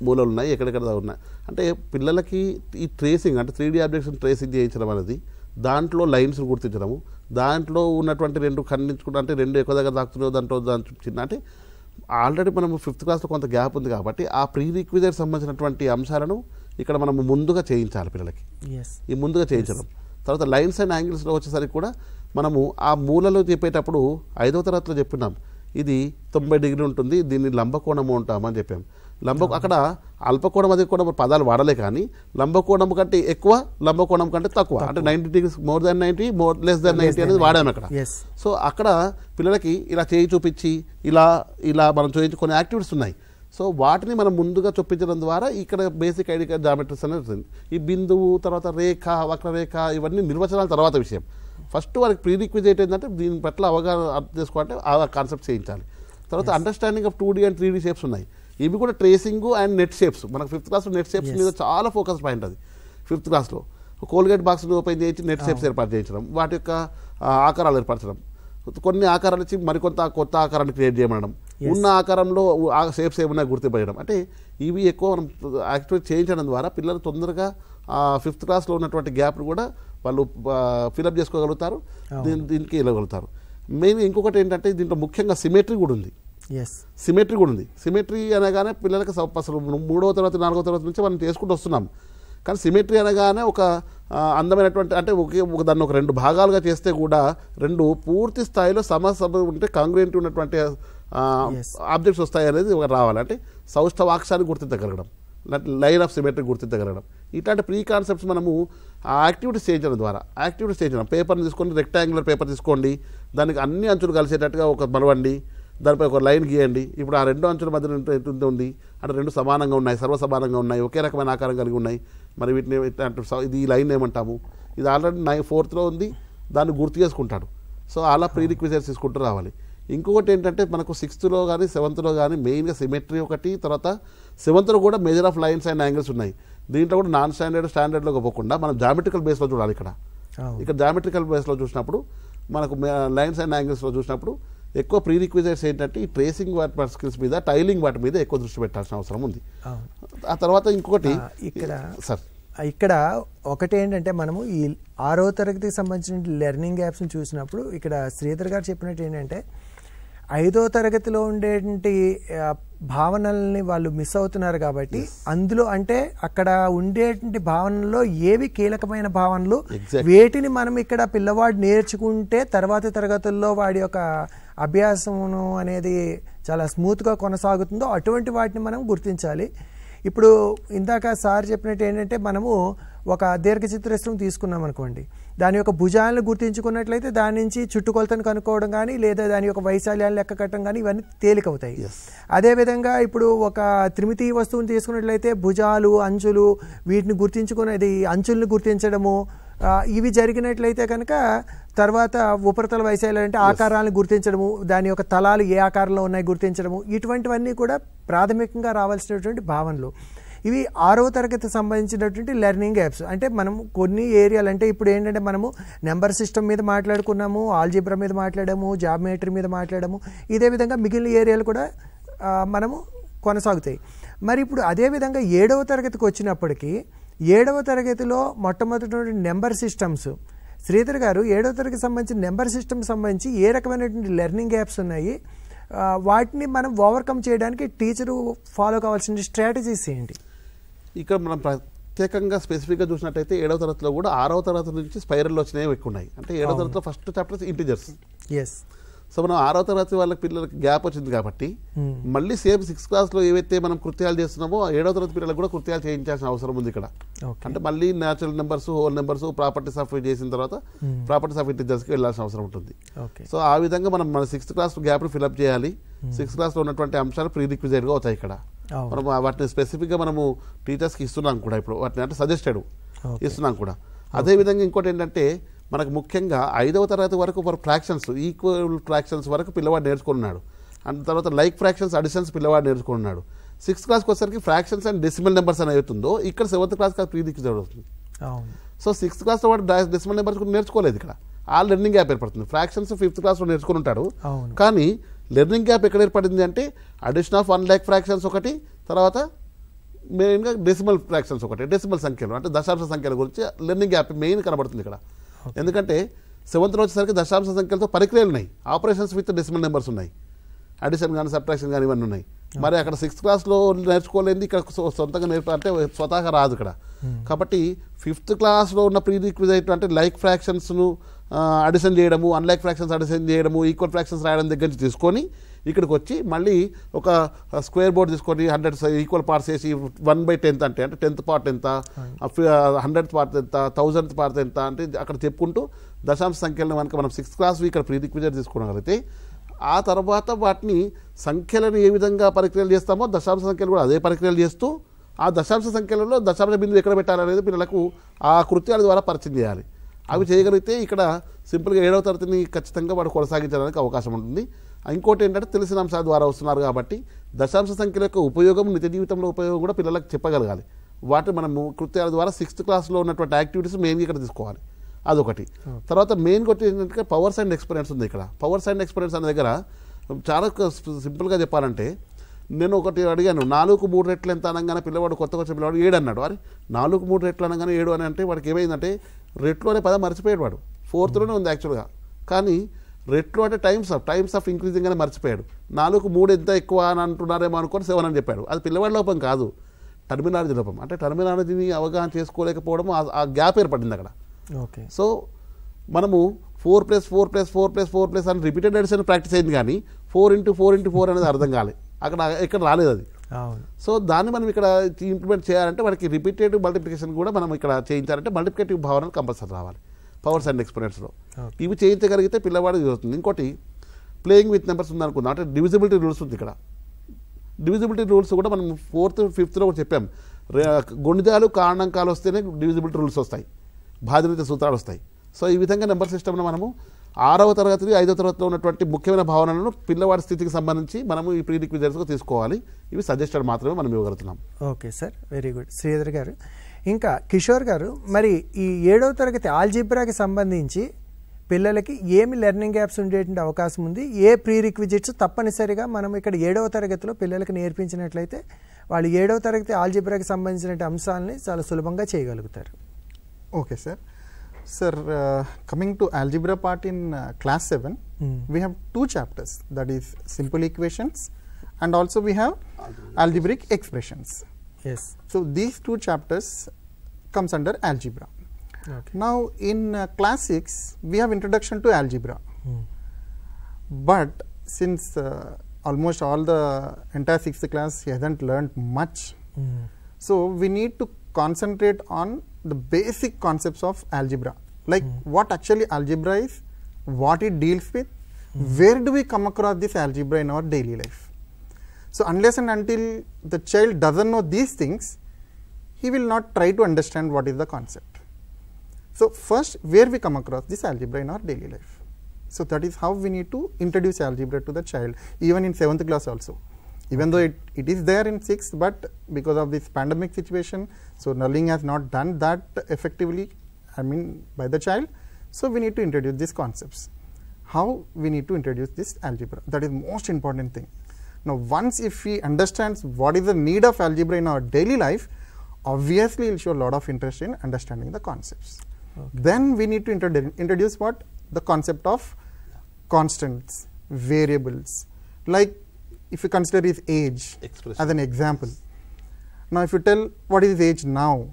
మూలలు ఉన్నాయి, ఎక్కడెక్కడ ఉన్నాయి అంటే పిల్లలకి ఈ ట్రేసింగ్ అంటే త్రీ డీ ఆబ్జెక్ట్స్ని ట్రేసింగ్ చేయించడం అనేది, దాంట్లో లైన్స్ని గుర్తించడము, దాంట్లో ఉన్నటువంటి రెండు ఖండించుకుంటే అంటే రెండు ఎక్కువ దగ్గర దాక్తున్నాయో దాంట్లో దాని చూపించింది అంటే ఆల్రెడీ మనం ఫిఫ్త్ క్లాస్లో కొంత గ్యాప్ ఉంది కాబట్టి ఆ ప్రీ రిక్విజైట్ సంబంధించినటువంటి అంశాలను ఇక్కడ మనం ముందుగా చేయించాలి పిల్లలకి. ఈ ముందుగా చేయించడం తర్వాత లైన్స్ అండ్ యాంగిల్స్లో వచ్చేసరికి కూడా మనము ఆ మూలలో చెప్పేటప్పుడు ఐదో తరగతిలో చెప్పినాం ఇది తొంభై డిగ్రీ ఉంటుంది, దీన్ని లంబకోణము ఉంటామని చెప్పాం. లంబ అక్కడ అల్పకోణం అది కూడా పదాలు వాడలే, కానీ లంబకోణం కంటే ఎక్కువ, లంబకోణం కంటే తక్కువ అంటే ninety degrees more than ninety more less than ninety అనేది వాడాము అక్కడ. సో అక్కడ పిల్లలకి ఇలా చేయి చూపించి ఇలా ఇలా మనం చూపించి కొన్ని యాక్టివిటీస్ ఉన్నాయి. సో వాటిని మనం ముందుగా చూపించడం ద్వారా ఇక్కడ బేసిక్ ఐడియా జామెట్రీస్ అనేది వస్తుంది. ఈ బిందువు తర్వాత రేఖ, వక్రరేఖ ఇవన్నీ నిర్వచనాల తర్వాత విషయం. ఫస్ట్ వాళ్ళకి ప్రీ రిక్విజైట్ ఏంటంటే దీని పట్ల అవగాహన చేసుకోవాలంటే ఆ కాన్సెప్ట్ చేయించాలి. తర్వాత understanding of two D and three D shapes ఉన్నాయి. ఇవి కూడా ట్రేసింగ్ అండ్ నెట్ షేప్స్. మనకు ఫిఫ్త్ క్లాస్లో నెట్ షేప్స్ మీద చాలా ఫోకస్ పాయింట్ అది. ఫిఫ్త్ క్లాస్లో కోల్గేట్ బాక్స్ని ఓపెన్ చేయించి నెట్ షేప్స్ ఏర్పాటు చేయించడం, వాటి యొక్క ఆకారాలు ఏర్పరచడం, కొన్ని ఆకారాలు ఇచ్చి మరికొంత కొత్త ఆకారాన్ని క్రియేట్ చేయడం, ఉన్న ఆకారంలో ఆ షేప్స్ ఏమన్నా గుర్తుపడడం అంటే ఇవి ఎక్కువ మనం యాక్టివేట్ చేయించడం ద్వారా పిల్లలు తొందరగా ఫిఫ్త్ క్లాస్లో ఉన్నటువంటి గ్యాప్ను కూడా వాళ్ళు ఫిలప్ చేసుకోగలుగుతారు, దీని దీనికి వెళ్ళగలుగుతారు. మెయిన్ ఇంకొకటి ఏంటంటే దీంట్లో ముఖ్యంగా సిమెట్రీ కూడా ఉంది. సిమెట్రీ కూడా ఉంది. సిమెట్రీ అనగానే పిల్లలకి అసలు మూడో తరగతి నాలుగో తరగతి నుంచి మనం చేసుకుంటూ వస్తున్నాం, కానీ సిమెట్రీ అనగానే ఒక అందమైనటువంటి అంటే ఒకే ఒక దాన్ని ఒక రెండు భాగాలుగా చేస్తే కూడా రెండు పూర్తి స్థాయిలో సమసభ ఉంటే కాంగ్రెంట్ ఉన్నటువంటి ఆబ్జెక్ట్స్ వస్తాయి అనేది ఒక రావాలి. అంటే సౌష్టవాక్షాన్ని గుర్తించగలగడం, లైన్ ఆఫ్ సిమెట్రీ గుర్తించగలగడం, ఇట్లాంటి ప్రీ కాన్సెప్ట్స్ మనము ఆ యాక్టివిటీస్ చేయించడం ద్వారా యాక్టివిటీస్ చేయించడం. పేపర్ని తీసుకొని రెక్టాంగులర్ పేపర్ తీసుకోండి, దానికి అన్ని అంచులు కలిసేటట్టుగా ఒక మలవండి, దానిపై ఒక లైన్ గీయండి. ఇప్పుడు ఆ రెండు అంచుల మధ్య ఎంత ఉంది అంటే రెండు సమానంగా ఉన్నాయి, సర్వసమానంగా ఉన్నాయి, ఒకే రకమైన ఆకారం కలిగి ఉన్నాయి. మరి వీటిని ఇది ఈ లైన్ ఏమంటాము, ఇది ఆల్రెడీ నై ఫోర్త్లో ఉంది, దాన్ని గుర్తు చేసుకుంటాడు. సో అలా ప్రీ రిక్విజైట్స్ తీసుకుంటూ రావాలి. ఇంకొకటి ఏంటంటే మనకు సిక్స్త్లో కానీ సెవెంత్లో కానీ మెయిన్గా సిమెట్రీ ఒకటి, తర్వాత సెవెంత్లో కూడా measure of lines and angles ఉన్నాయి. దీంట్లో కూడా నాన్ స్టాండర్డ్ స్టాండర్డ్లోకి పోకుండా మనం జామెట్రికల్ బేస్లో చూడాలి. ఇక్కడ ఇక్కడ జామెట్రికల్ బేస్లో చూసినప్పుడు మనకు లైన్స్ అండ్ యాంగిల్స్లో చూసినప్పుడు ఎక్కువ ప్రీ రిక్విజైట్స్ ఏంటంటే ఈ ట్రేసింగ్ వాటి స్కిల్స్ మీద, టైలింగ్ వాటి మీద ఎక్కువ దృష్టి పెట్టాల్సిన అవసరం ఉంది. ఆ తర్వాత ఇంకొకటి ఇక్కడ సార్ ఇక్కడ ఒకటి ఏంటంటే మనము ఈ ఆరో తరగతికి సంబంధించిన లెర్నింగ్ యాప్స్ని చూసినప్పుడు ఇక్కడ శ్రీధర్ గారు చెప్పినట్టు ఏంటంటే ఐదో తరగతిలో ఉండేటువంటి భావనల్ని వాళ్ళు మిస్ అవుతున్నారు కాబట్టి అందులో అంటే అక్కడ ఉండేటువంటి భావనలో ఏవి కీలకమైన భావనలు, వేటిని మనం ఇక్కడ పిల్లవాడు నేర్చుకుంటే తర్వాతి తరగతుల్లో వాడి యొక్క అభ్యాసమును అనేది చాలా స్మూత్గా కొనసాగుతుందో అటువంటి వాటిని మనం గుర్తించాలి. ఇప్పుడు ఇందాక సార్ చెప్పినట్టు ఏంటంటే మనము ఒక దీర్ఘచతురస్రం తీసుకున్నాం అనుకోండి, దాని యొక్క భుజాలను గుర్తించుకున్నట్లయితే దాని నుంచి చుట్టుకొలతను కనుక్కోవడం కానీ లేదా దాని యొక్క వైశాల్యాన్ని లెక్క కట్టడం కానీ ఇవన్నీ తేలికవుతాయి. అదేవిధంగా ఇప్పుడు ఒక త్రిమితి వస్తువుని తీసుకున్నట్లయితే భుజాలు అంచులు వీటిని గుర్తించుకునేది అంచులను గుర్తించడము ఇవి జరిగినట్లయితే కనుక తర్వాత ఉపరితల వైశాల్యం అంటే ఆకారాలను గుర్తించడము దాని యొక్క తలాలు ఏ ఆకారంలో ఉన్నాయి గుర్తించడము ఇటువంటివన్నీ కూడా ప్రాథమికంగా రావాల్సినటువంటి భావనలు. ఇవి ఆరో తరగతికి సంబంధించినటువంటి లెర్నింగ్ యాప్స్. అంటే మనం కొన్ని ఏరియాలు అంటే ఇప్పుడు ఏంటంటే మనము నెంబర్ సిస్టమ్ మీద మాట్లాడుకున్నాము, ఆల్జీబ్రా మీద మాట్లాడాము, జామెట్రీ మీద మాట్లాడాము, ఇదే విధంగా మిగిలిన ఏరియాలు కూడా మనము కొనసాగుతాయి. మరి ఇప్పుడు అదేవిధంగా ఏడవ తరగతికి వచ్చినప్పటికీ ఏడవ తరగతిలో మొట్టమొదటి నెంబర్ సిస్టమ్స్, శ్రీధర్ గారు ఏడవ తరగతికి సంబంధించిన నెంబర్ సిస్టమ్ సంబంధించి ఏ రకమైనటువంటి లెర్నింగ్ యాప్స్ ఉన్నాయి, వాటిని మనం ఓవర్కమ్ చేయడానికి టీచరు ఫాలో కావాల్సిన స్ట్రాటజీస్ ఏంటి? ఇక్కడ మనం ప్రత్యేకంగా స్పెసిఫిక్గా చూసినట్టయితే ఏడవ తరగతిలో కూడా ఆరవ తరగతి నుంచి స్పైరల్లో వచ్చినవి ఎక్కువ ఉన్నాయి. అంటే ఏడవ తరగతిలో first chapters integers. Yes so మనం ఆరో తరగతి వాళ్ళకి పిల్లలకి గ్యాప్ వచ్చింది కాబట్టి మళ్ళీ సేమ్ సిక్స్త్ క్లాస్లో ఏవైతే మనం కృత్యాలు చేస్తున్నామో ఏడో తరగతి పిల్లలకు కూడా కృత్యాలు చేయించాల్సిన అవసరం ఉంది ఇక్కడ. అంటే మళ్ళీ natural numbers, whole numbers, properties of చేసిన తర్వాత ప్రాపర్టీస్ ఆఫ్ ఇంటిజర్స్కి వెళ్ళాల్సిన అవసరం ఉంటుంది. సో ఆ విధంగా మనం మన సిక్స్త్ క్లాస్ గ్యాప్ను ఫిల్అప్ చేయాలి. సిక్స్త్ క్లాస్లో ఉన్నటువంటి అంశాలు ప్రీ రిక్విజైట్గా అవుతాయి ఇక్కడ. మనం వాటిని స్పెసిఫిక్గా మనము టీచర్స్కి ఇస్తున్నాం కూడా, ఇప్పుడు వాటిని అంటే సజెస్టెడ్ ఇస్తున్నాం కూడా. అదేవిధంగా ఇంకోటి ఏంటంటే మనకు ముఖ్యంగా ఐదవ తరగతి వరకు వారు ఫ్రాక్షన్స్, ఈక్వల్ ఫ్రాక్షన్స్ వరకు పిల్లవాడు నేర్చుకున్నాడు. అండ్ తర్వాత లైక్ ఫ్రాక్షన్స్, అడిషన్స్ పిల్లవాడు నేర్చుకున్నాడు. సిక్స్త్ క్లాస్కి వచ్చేసరికి ఫ్రాక్షన్స్ అండ్ డెసిమల్ నెంబర్స్ అనేది అవుతుందో ఇక్కడ సెవెంత్ క్లాస్ ప్రీ రిక్విజైట్ అవుతుంది. సో సిక్స్త్ క్లాస్లో వాడు డెసిమల్ నెంబర్స్ కూడా నేర్చుకోలేదు ఇక్కడ. ఆ లెర్నింగ్ గ్యాప్ ఏర్పడుతుంది. ఫ్రాక్షన్స్ ఫిఫ్త్ క్లాస్లో నేర్చుకుని ఉంటాడు, కానీ లెర్నింగ్ గ్యాప్ ఎక్కడ ఏర్పడింది అంటే addition of one like fractions ఒకటి, తర్వాత మెయిన్గా డెసిమల్ ఫ్రాక్షన్స్ ఒకటి, డెసిమల్ సంఖ్యలు అంటే దశాంశ సంఖ్యల గురించి లెర్నింగ్ గ్యాప్ మెయిన్ కనబడుతుంది ఇక్కడ. ఎందుకంటే సెవెంత్లో వచ్చేసరికి దశాంశ సంఖ్యలతో పరిక్రియలు ఉన్నాయి, ఆపరేషన్స్ విత్ డెసిమల్ నెంబర్స్ ఉన్నాయి, అడిషన్ కానీ సబ్ట్రాక్షన్ కానీ ఇవన్నీ ఉన్నాయి. మరి అక్కడ సిక్స్త్ క్లాస్లో నేర్చుకోలేదు, ఇక్కడ సొంతంగా నేర్ప అంటే స్వతహాగా రాదు ఇక్కడ. కాబట్టి ఫిఫ్త్ క్లాస్లో ఉన్న ప్రీ రిక్విజైట్ అంటే లైక్ ఫ్రాక్షన్స్ను అడిషన్ చేయడము, అన్లైక్ ఫ్రాక్షన్స్ అడిషన్ చేయడము, ఈక్వల్ ఫ్రాక్షన్స్ రాయడం దగ్గర నుంచి తీసుకొని ఇక్కడికి వచ్చి మళ్ళీ ఒక స్క్వేర్ బోర్డ్ తీసుకొని హండ్రెడ్ ఈక్వల్ పార్ట్స్ చేసి వన్ బై టెన్త్ అంటే అంటే టెన్త్ పార్ట్ ఎంత, హండ్రెడ్త్ పార్ట్ ఎంత, థౌజండ్త్ పార్ట్ ఎంత అంటే అక్కడ చెప్పుకుంటూ దశాంశ సంఖ్యలను కనుక మనం సిక్స్త్ క్లాస్ ఇక్కడ ప్రీ రిక్విజైట్ తీసుకున్నట్లయితే ఆ తర్వాత వాటిని సంఖ్యలను ఏ విధంగా పరిక్రియలు చేస్తామో దశాంశ సంఖ్యలు కూడా అదే పరిక్రియలు చేస్తూ ఆ దశాంశ సంఖ్యలలో దశాంశ బిందువు ఎక్కడ పెట్టాలనేది పిల్లలకు ఆ కృత్యాల ద్వారా పరిచయం చేయాలి. అవి చేయగలిగితే ఇక్కడ సింపుల్గా ఏడవ తరగతిని ఖచ్చితంగా వాడు కొనసాగించడానికి అవకాశం ఉంటుంది. ఇంకోటి ఏంటంటే తెలిసిన అంశాల ద్వారా వస్తున్నారు కాబట్టి దశాంశ సంఖ్యల యొక్క ఉపయోగం, నిత్య జీవితంలో ఉపయోగం కూడా పిల్లలకు చెప్పగలగాలి. వాటిని మనము కృత్యాల ద్వారా సిక్స్త్ క్లాస్లో ఉన్నటువంటి యాక్టివిటీస్ మెయిన్గా ఇక్కడ తీసుకోవాలి. అదొకటి. తర్వాత మెయిన్ ఒకటి ఏంటంటే పవర్స్ అండ్ ఎక్స్పీరియన్స్ ఉంది ఇక్కడ. పవర్స్ అండ్ ఎక్స్పీరియన్స్ అనే దగ్గర చాలా సింపుల్గా చెప్పాలంటే నేను ఒకటి అడిగాను, నాలుగు మూడు రెట్లు ఎంత అనగానే పిల్లవాడు కొత్తగా వచ్చిన పిల్లవాడు ఏడు అన్నాడు. అరే నాలుగు మూడు రెట్లు అనగానే ఏడు అని అంటే వాడికి ఏమైందంటే రెట్లు అనే పదం మర్చిపోయాడు. వాడు ఫోర్త్లోనే ఉంది యాక్చువల్గా, కానీ రెట్లు అంటే times of times of increasing అని మర్చిపోయాడు. నాలుగు మూడు ఎంత ఎక్కువ అని అంటున్నారేమో అనుకొని సెవెన్ అని చెప్పాడు. అది పిల్లవాడి లోపం కాదు, టర్మినాలజీ లోపం. అంటే టర్మినాలజీని అవగాహన చేసుకోలేకపోవడం, ఆ గ్యాప్ ఏర్పడింది అక్కడ. ఓకే సో మనము four plus four plus four plus four plus అని రిపీటెడ్ అడిషన్ ప్రాక్టీస్ అయింది, కానీ four into four into four అనేది అర్థం కాలేదు అక్కడ, ఇక్కడ రాలేదు అది. సో దాన్ని మనం ఇక్కడ ఇంప్లిమెంట్ చేయాలంటే వాడికి రిపీటేటివ్ మల్టిప్లికేషన్ కూడా మనం ఇక్కడ చేయించాలంటే మల్టిప్లికేటివ్ భావన కంపల్సరీ రావాలి పవర్స్ అండ్ ఎక్స్పీరియన్స్లో. ఇవి చేయించగలిగితే పిల్లవాడు యూజ్ అవుతుంది. ఇంకోటి ప్లేయింగ్ విత్ నెంబర్స్ ఉందనుకుందాం, అంటే డివిజిబిలిటీ రూల్స్ ఉంది ఇక్కడ. డివిజిబిలిటీ రూల్స్ కూడా మనం ఫోర్త్ ఫిఫ్త్లో కూడా చెప్పాం. గుణిజాలు కారణాంకాలు వస్తేనే డివిజిబిలిటీ రూల్స్ వస్తాయి, భాజనీత సూత్రాలు వస్తాయి. సో ఈ విధంగా నెంబర్ సిస్టమ్ను మనము ఆరవ తరగతి ఐదవ తరగతిలో ఉన్నటువంటి ముఖ్యమైన భావనలను పిల్లవాడి స్థితికి సంబంధించి మనము ఈ ప్రీ రిక్విజైట్స్గా తీసుకోవాలి. ఇవి సజెస్టెడ్ మాత్రమే మనం ఇవ్వగలుగుతున్నాం. Okay sir, very good Sridhar garu. ఇంకా కిషోర్ గారు, మరి ఈ ఏడవ తరగతి ఆల్జీబ్రాకి సంబంధించి పిల్లలకి ఏమి లెర్నింగ్ యాప్స్ ఉండేటువంటి అవకాశం ఉంది, ఏ ప్రీ రిక్విజిట్స్ తప్పనిసరిగా మనం ఇక్కడ ఏడవ తరగతిలో పిల్లలకి నేర్పించినట్లయితే వాళ్ళు ఏడవ తరగతి ఆల్జీబ్రాకి సంబంధించిన అంశాలని చాలా సులభంగా చేయగలుగుతారు? Okay sir. Sir, uh, coming to algebra part in uh, class seven, mm. we have two chapters, that is simple equations and also we have algebraic, algebraic expressions. Yes. So, these two chapters comes under algebra. Okay. Now, in uh, class six, we have introduction to algebra. Mm. But, since uh, almost all the entire sixth class hasn't learned much, mm. so we need to concentrate on the basic concepts of algebra, like mm. what actually algebra is, what it deals with, mm. where do we come across this algebra in our daily life. So unless and until the child doesn't know these things, he will not try to understand what is the concept. So first, where we come across this algebra in our daily life. So that is how we need to introduce algebra to the child, even in seventh class also. Even though it, it is there in sixth, but because of this pandemic situation, so Nalling has not done that effectively, I mean, by the child. So we need to introduce these concepts. How we need to introduce this algebra, that is most important thing. Now, once if he understands what is the need of algebra in our daily life, obviously he'll show a lot of interest in understanding the concepts. Okay. Then we need to introdu introduce what? The concept of constants, variables, like if you consider his age Expression. as an example. Now, if you tell what is his age now,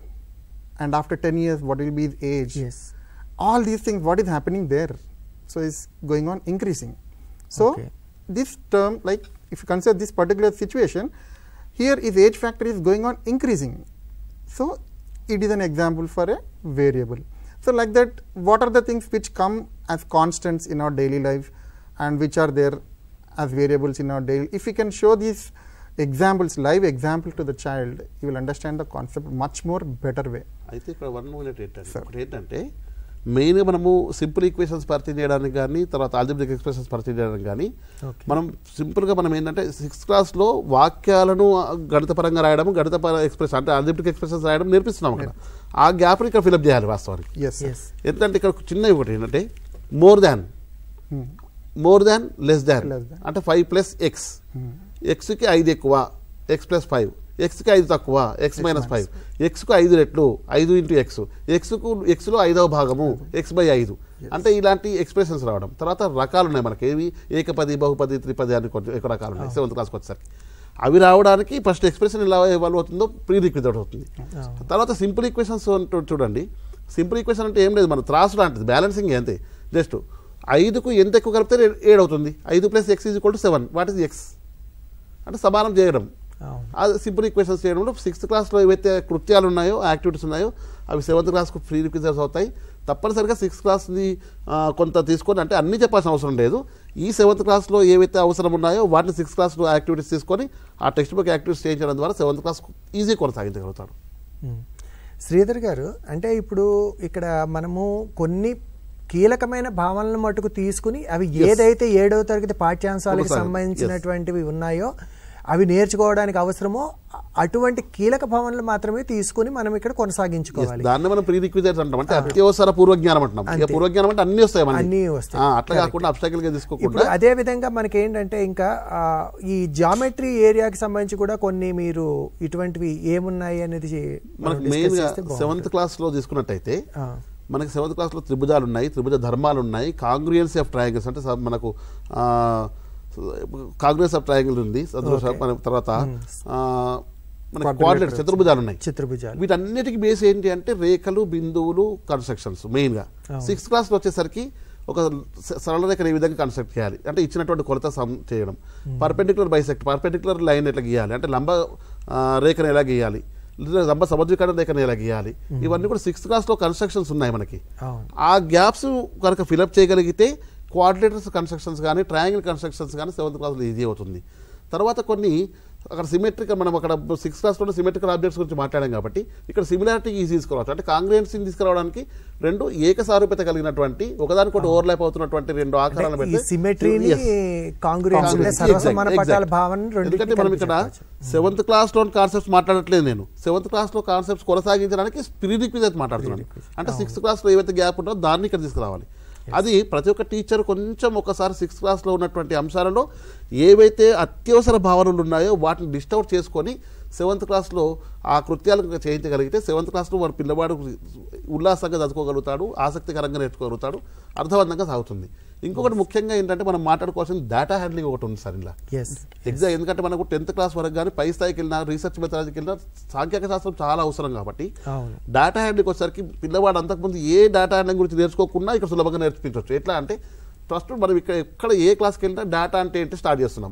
and after ten years, what will be his age? Yes. All these things, what is happening there? So it's going on increasing. So okay. this term, like if you consider this particular situation, here his age factor is going on increasing. So it is an example for a variable. So like that, what are the things which come as constants in our daily life and which are there as variables in our daily? If we can show these examples, live example to the child, he will understand the concept much more better way. I think one more minute. Main మనము simple equations పరిచయం చేయడానికి కానీ తర్వాత algebraic expressions పరిచయం చేయడానికి కానీ మనం సింపుల్గా మనం ఏంటంటే సిక్స్త్ క్లాస్లో వాక్యాలను గణితపరంగా రాయడం గణిత ఎక్స్ప్రెషన్ అంటే ఆల్జబ్రిక్ ఎక్స్ప్రెషన్స్ రాయడం నేర్పిస్తున్నాం అక్కడ. ఆ గ్యాప్ని ఇక్కడ ఫిలప్ చేయాలి వాస్తవానికి. ఎందుకంటే ఇక్కడ చిన్న ఒకటి ఏంటంటే more than more than less than అంటే ఫైవ్ ప్లస్ ఎక్స్, ఎక్స్కి ఐదు ఎక్కువ, ఎక్స్ ప్లస్ ఫైవ్, ఎక్స్కి ఐదు తక్కువ, ఎక్స్ మైనస్ ఫైవ్, ఎక్స్కు ఐదు రెట్లు, ఐదు ఇంటూ ఎక్స్, ఎక్స్కు ఎక్స్లో ఐదవ భాగము, ఎక్స్ బై ఐదు, అంటే ఇలాంటి ఎక్స్ప్రెషన్స్ రావడం. తర్వాత రకాలు ఉన్నాయి మనకి, ఏవి ఏకపది, బహుపది, త్రిపది అని ఎక్కువ రకాలు ఉన్నాయి సెవెంత్ క్లాస్కి వచ్చేసరికి. అవి రావడానికి ఫస్ట్ ఎక్స్ప్రెషన్ ఎలా ఇవాల్వ్ అవుతుందో ప్రీ రిక్విజిట్ అవుతుంది. తర్వాత సింపుల్ ఈక్వేషన్స్ చూడండి. సింపుల్ ఈక్వేషన్ అంటే ఏం లేదు, మన త్రాసు లాంటిది, బ్యాలెన్సింగ్ అంతే. జస్ట్ ఐదుకు ఎంత ఎక్కువ కలిపితే ఏడు అవుతుంది, ఐదు plus x is equal to seven, what is x అంటే సమానం చేయడం. అది సింపుల్ ఈక్వేషన్స్ చేయడంలో సిక్స్త్ క్లాస్లో ఏవైతే కృత్యాలు ఉన్నాయో, యాక్టివిటీస్ ఉన్నాయో, అవి సెవెంత్ క్లాస్కు ఫ్రీ రిక్విజిట్స్ అవుతాయి. తప్పనిసరిగా సిక్స్త్ క్లాస్ని కొంత తీసుకొని, అంటే అన్నీ చెప్పాల్సిన అవసరం లేదు, ఈ సెవెంత్ క్లాస్లో ఏవైతే అవసరం ఉన్నాయో వాటిని సిక్స్త్ క్లాస్లో యాక్టివిటీస్ తీసుకొని ఆ టెక్స్ట్ బుక్ యాక్టివిటీస్ చేయించడం ద్వారా సెవెంత్ క్లాస్ ఈజీ కొనసాగించగలుగుతాడు. శ్రీధర్ గారు, అంటే ఇప్పుడు ఇక్కడ మనము కొన్ని కీలకమైన భావనలను మటుకు తీసుకుని అవి ఏదైతే ఏడవ తరగతి పాఠ్యాంశాలకు సంబంధించినటువంటివి ఉన్నాయో అవి నేర్చుకోవడానికి అవసరమో అటువంటి కీలక భావనలు మాత్రమే తీసుకుని మనం ఇక్కడ కొనసాగించుకోవాలి. దాన్ని మనం ప్రీ రిక్విజిట్స్ అంటాం, అంటే అత్యవసర పూర్వజ్ఞానం అంటాం. పూర్వజ్ఞానం అంటే అన్నీ వస్తాయి, అన్నీ వస్తాయి, అట్లా కాకుండా అబ్స్టాకిల్ గా తీసుకోకుండా. అదే విధంగా మనకి ఏంటంటే ఇంకా ఈ జామెట్రీ ఏరియాకి సంబంధించి కూడా కొన్ని మీరు ఇటువంటివి ఏమున్నాయి అనేది మనకి మెయిన్ గా సెవెంత్ క్లాస్ లో తీసుకున్నట్టయితే మనకి సెవెంత్ క్లాస్ లో త్రిభుజాలు ఉన్నాయి, త్రిభుజ ధర్మాలు ఉన్నాయి, కాంగ్రియన్స్ ఆఫ్ ట్రయాంగిల్స్ అంటే మనకు కాంగ్రెస్ ఆఫ్ ట్రయాంగిల్ ఉంది, తర్వాత మన కోఆర్డినేట్స్ చతుర్భుజాలు ఉన్నాయి. చతుర్భుజాలు వీటన్నిటికీ బేస్ ఏంటి అంటే రేఖలు, బిందువులు, కన్స్ట్రక్షన్స్. మెయిన్గా సిక్స్త్ క్లాస్లో వచ్చేసరికి ఒక సరళ రేఖను ఏ విధంగా కన్స్ట్రక్ట్ చేయాలి అంటే ఇచ్చినటువంటి కొలత సమ్ చేయడం, పర్పెండిక్యులర్ బైసెక్ట్, పర్పెండిక్యులర్ లైన్ ఎట్లా గీయాలి అంటే లంబ రేఖను ఎలా గీయాలి, లంబ సమద్వికరణ రేఖను ఎలా గీయాలి, ఇవన్నీ కూడా సిక్స్త్ క్లాస్లో కన్స్ట్రక్షన్స్ ఉన్నాయి మనకి. ఆ గ్యాప్స్ కనుక ఫిలప్ చేయగలిగితే కోఆర్డినేటర్స్ కన్స్ట్రక్షన్స్ కానీ ట్రయాంగిల్ కన్స్ట్రక్షన్స్ కానీ సెవెంత్ క్లాస్లో ఈజీ అవుతుంది. తర్వాత కొన్ని అక్కడ సిమెట్రికల్, మనం అక్కడ సిక్స్త్ క్లాస్లో సిమెట్రికల్ ఆబ్జెక్ట్స్ గురించి మాట్లాడాం కాబట్టి ఇక్కడ సిమిలారిటీ ఈజీ తీసుకురావచ్చు. అంటే కాంగ్రియన్సీని తీసుకురావడానికి రెండు ఏకసారూప్యత కలిగినటువంటి, ఒకదానికొకటి ఓవర్లాప్ అవుతున్నటువంటి రెండు ఆకారాలను పెట్టి సిమెట్రీని కాంగ్రియన్స్ సర్వసమాన పటాల భావన రెండు. ఎందుకంటే మనం ఇక్కడ సెవెంత్ క్లాస్లో కాన్సెప్ట్స్ మాట్లాడట్లేదు, నేను సెవెంత్ క్లాస్లో కాన్సెప్ట్స్ కొనసాగించడానికి ప్రీరిక్విజిట్ మాట్లాడుతున్నాను. అంటే సిక్స్త్ క్లాస్లో ఏవైతే గ్యాప్ ఉందో దాన్ని ఇక్కడ తీసుకురావాలి. అది ప్రతి ఒక్క టీచర్ కొంచెం ఒకసారి సిక్స్త్ క్లాస్లో ఉన్నటువంటి అంశాలలో ఏవైతే అత్యవసర భావనలు ఉన్నాయో వాటిని డిస్టౌట్ చేసుకొని సెవెంత్ క్లాస్లో ఆ కృత్యాలను చేయించగలిగితే సెవెంత్ క్లాస్లో వాడు పిల్లవాడు ఉల్లాసంగా చదువుకోగలుగుతాడు, ఆసక్తికరంగా నేర్చుకోగలుగుతాడు, అర్థవంతంగా సాగుతుంది. ఇంకొకటి ముఖ్యంగా ఏంటంటే మనం మాట్లాడుకోవాల్సిన డేటా హ్యాండ్లింగ్ ఒకటి ఉంది సార్ ఇలా ఎగ్జామ్. ఎందుకంటే మనకు టెన్త్ క్లాస్ వరకు కానీ పై స్థాయికి వెళ్ళినా రీసెర్చ్ మెథడాలజీకి వెళ్ళినా సాంఖ్యక శాస్త్రం చాలా అవసరం కాబట్టి డేటా హ్యాండ్లింగ్ వచ్చేసరికి పిల్లవాడు అంతకుముందు ఏ డేటా హ్యాండ్లింగ్ గురించి నేర్చుకోకుండా ఇక్కడ సులభంగా నేర్పించవచ్చు. ఎట్లా అంటే ఫస్ట్ మనం ఇక్కడ ఎక్కడ ఏ క్లాస్కి వెళ్ళినా డేటా అంటే ఏంటి స్టార్ట్ చేస్తున్నాం.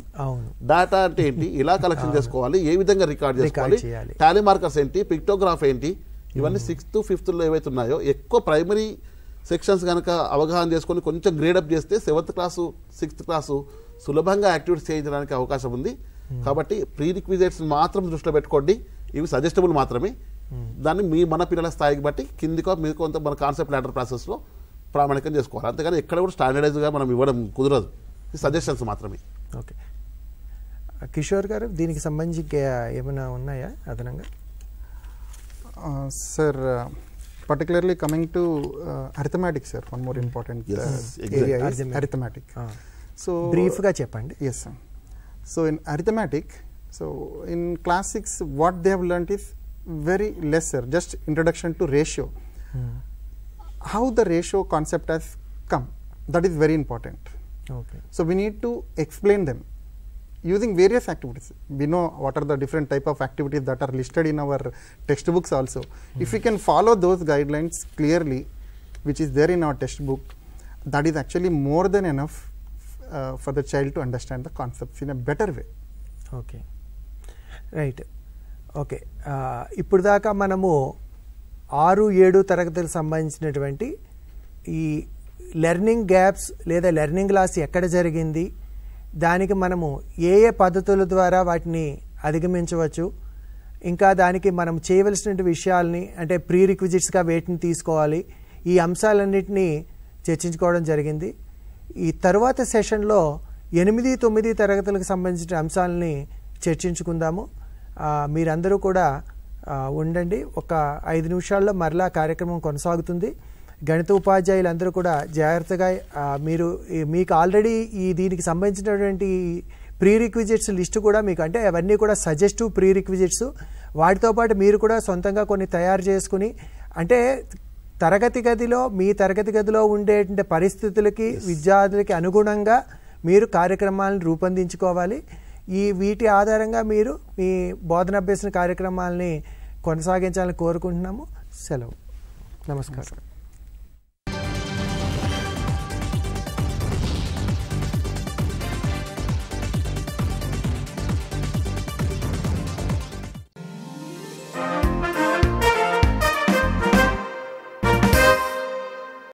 డేటా అంటే ఏంటి, ఇలా కలెక్షన్ చేసుకోవాలి, ఏ విధంగా రికార్డ్ చేసుకోవాలి, టాలీ మార్కర్స్ ఏంటి, పిక్టోగ్రాఫ్ ఏంటి, ఇవన్నీ సిక్స్త్ ఫిఫ్త్ లో ఏవైతే ఉన్నాయో ఎక్కువ ప్రైమరీ సెక్షన్స్ కనుక అవగాహన చేసుకొని కొంచెం గ్రేడప్ చేస్తే సెవెంత్ క్లాసు సిక్స్త్ క్లాసు సులభంగా యాక్టివిటీస్ చేయడానికి అవకాశం ఉంది. కాబట్టి ప్రీ రిక్విజిట్స్ మాత్రం దృష్టిలో పెట్టుకోండి, ఇవి సజెస్టబుల్ మాత్రమే. దాన్ని మీ మన పిల్లల స్థాయికి బట్టి కిందికో మీరు కొంత మన కాన్సెప్ట్ ల్యాడర్ ప్రాసెస్లో ప్రామాణికం చేసుకోవాలి. అంతేగాని ఎక్కడ కూడా స్టాండర్డైజ్గా మనం ఇవ్వడం కుదరదు, ఇది సజెషన్స్ మాత్రమే. ఓకే కిషోర్ గారు, దీనికి సంబంధించి ఏమైనా ఉన్నాయా అదనంగా? Sir particularly coming to uh, arithmetic sir, one more important yes, uh, exactly. area is arithmetic, arithmetic. Ah. So brief ga cheppandi. Yes sir. So in arithmetic, so in class six what they have learnt is very lesser, just introduction to ratio. Hmm. How the ratio concept has come, that is very important. Okay, so we need to explain them using various activities. We know what are the different type of activities that are listed in our textbooks also. Mm-hmm. If we can follow those guidelines clearly which is there in our textbook, that is actually more than enough uh, for the child to understand the concepts in a better way. Okay, right. Okay, ఇప్పుడు దాకా మనము ఆరు ఏడు తరగతులకు సంబంధించినటువంటి ఈ learning gaps లేదా learning loss ఎక్కడ జరిగింది, దానికి మనము ఏ ఏ పద్ధతుల ద్వారా వాటిని అధిగమించవచ్చు, ఇంకా దానికి మనం చేయవలసిన విషయాలని అంటే ప్రీ రిక్విజిట్స్గా వేటిని తీసుకోవాలి, ఈ అంశాలన్నింటినీ చర్చించుకోవడం జరిగింది. ఈ తర్వాత సెషన్లో ఎనిమిది తొమ్మిది తరగతులకు సంబంధించిన అంశాలని చర్చించుకుందాము. మీరందరూ కూడా ఉండండి, ఒక ఐదు నిమిషాల్లో మరలా కార్యక్రమం కొనసాగుతుంది. గణిత ఉపాధ్యాయులందరూ కూడా జాగ్రత్తగా మీరు మీకు ఆల్రెడీ ఈ దీనికి సంబంధించినటువంటి ప్రీ రిక్విజిట్స్ లిస్టు కూడా మీకు, అంటే అవన్నీ కూడా సజెస్టివ్ ప్రీ రిక్విజిట్స్, వాటితో పాటు మీరు కూడా సొంతంగా కొన్ని తయారు చేసుకుని, అంటే తరగతి గదిలో మీ తరగతి గదిలో ఉండేటువంటి పరిస్థితులకి విద్యార్థులకి అనుగుణంగా మీరు కార్యక్రమాలను రూపొందించుకోవాలి. ఈ వీటి ఆధారంగా మీరు మీ బోధనాభ్యసన కార్యక్రమాలని కొనసాగించాలని కోరుకుంటున్నాము. సెలవు, నమస్కారం.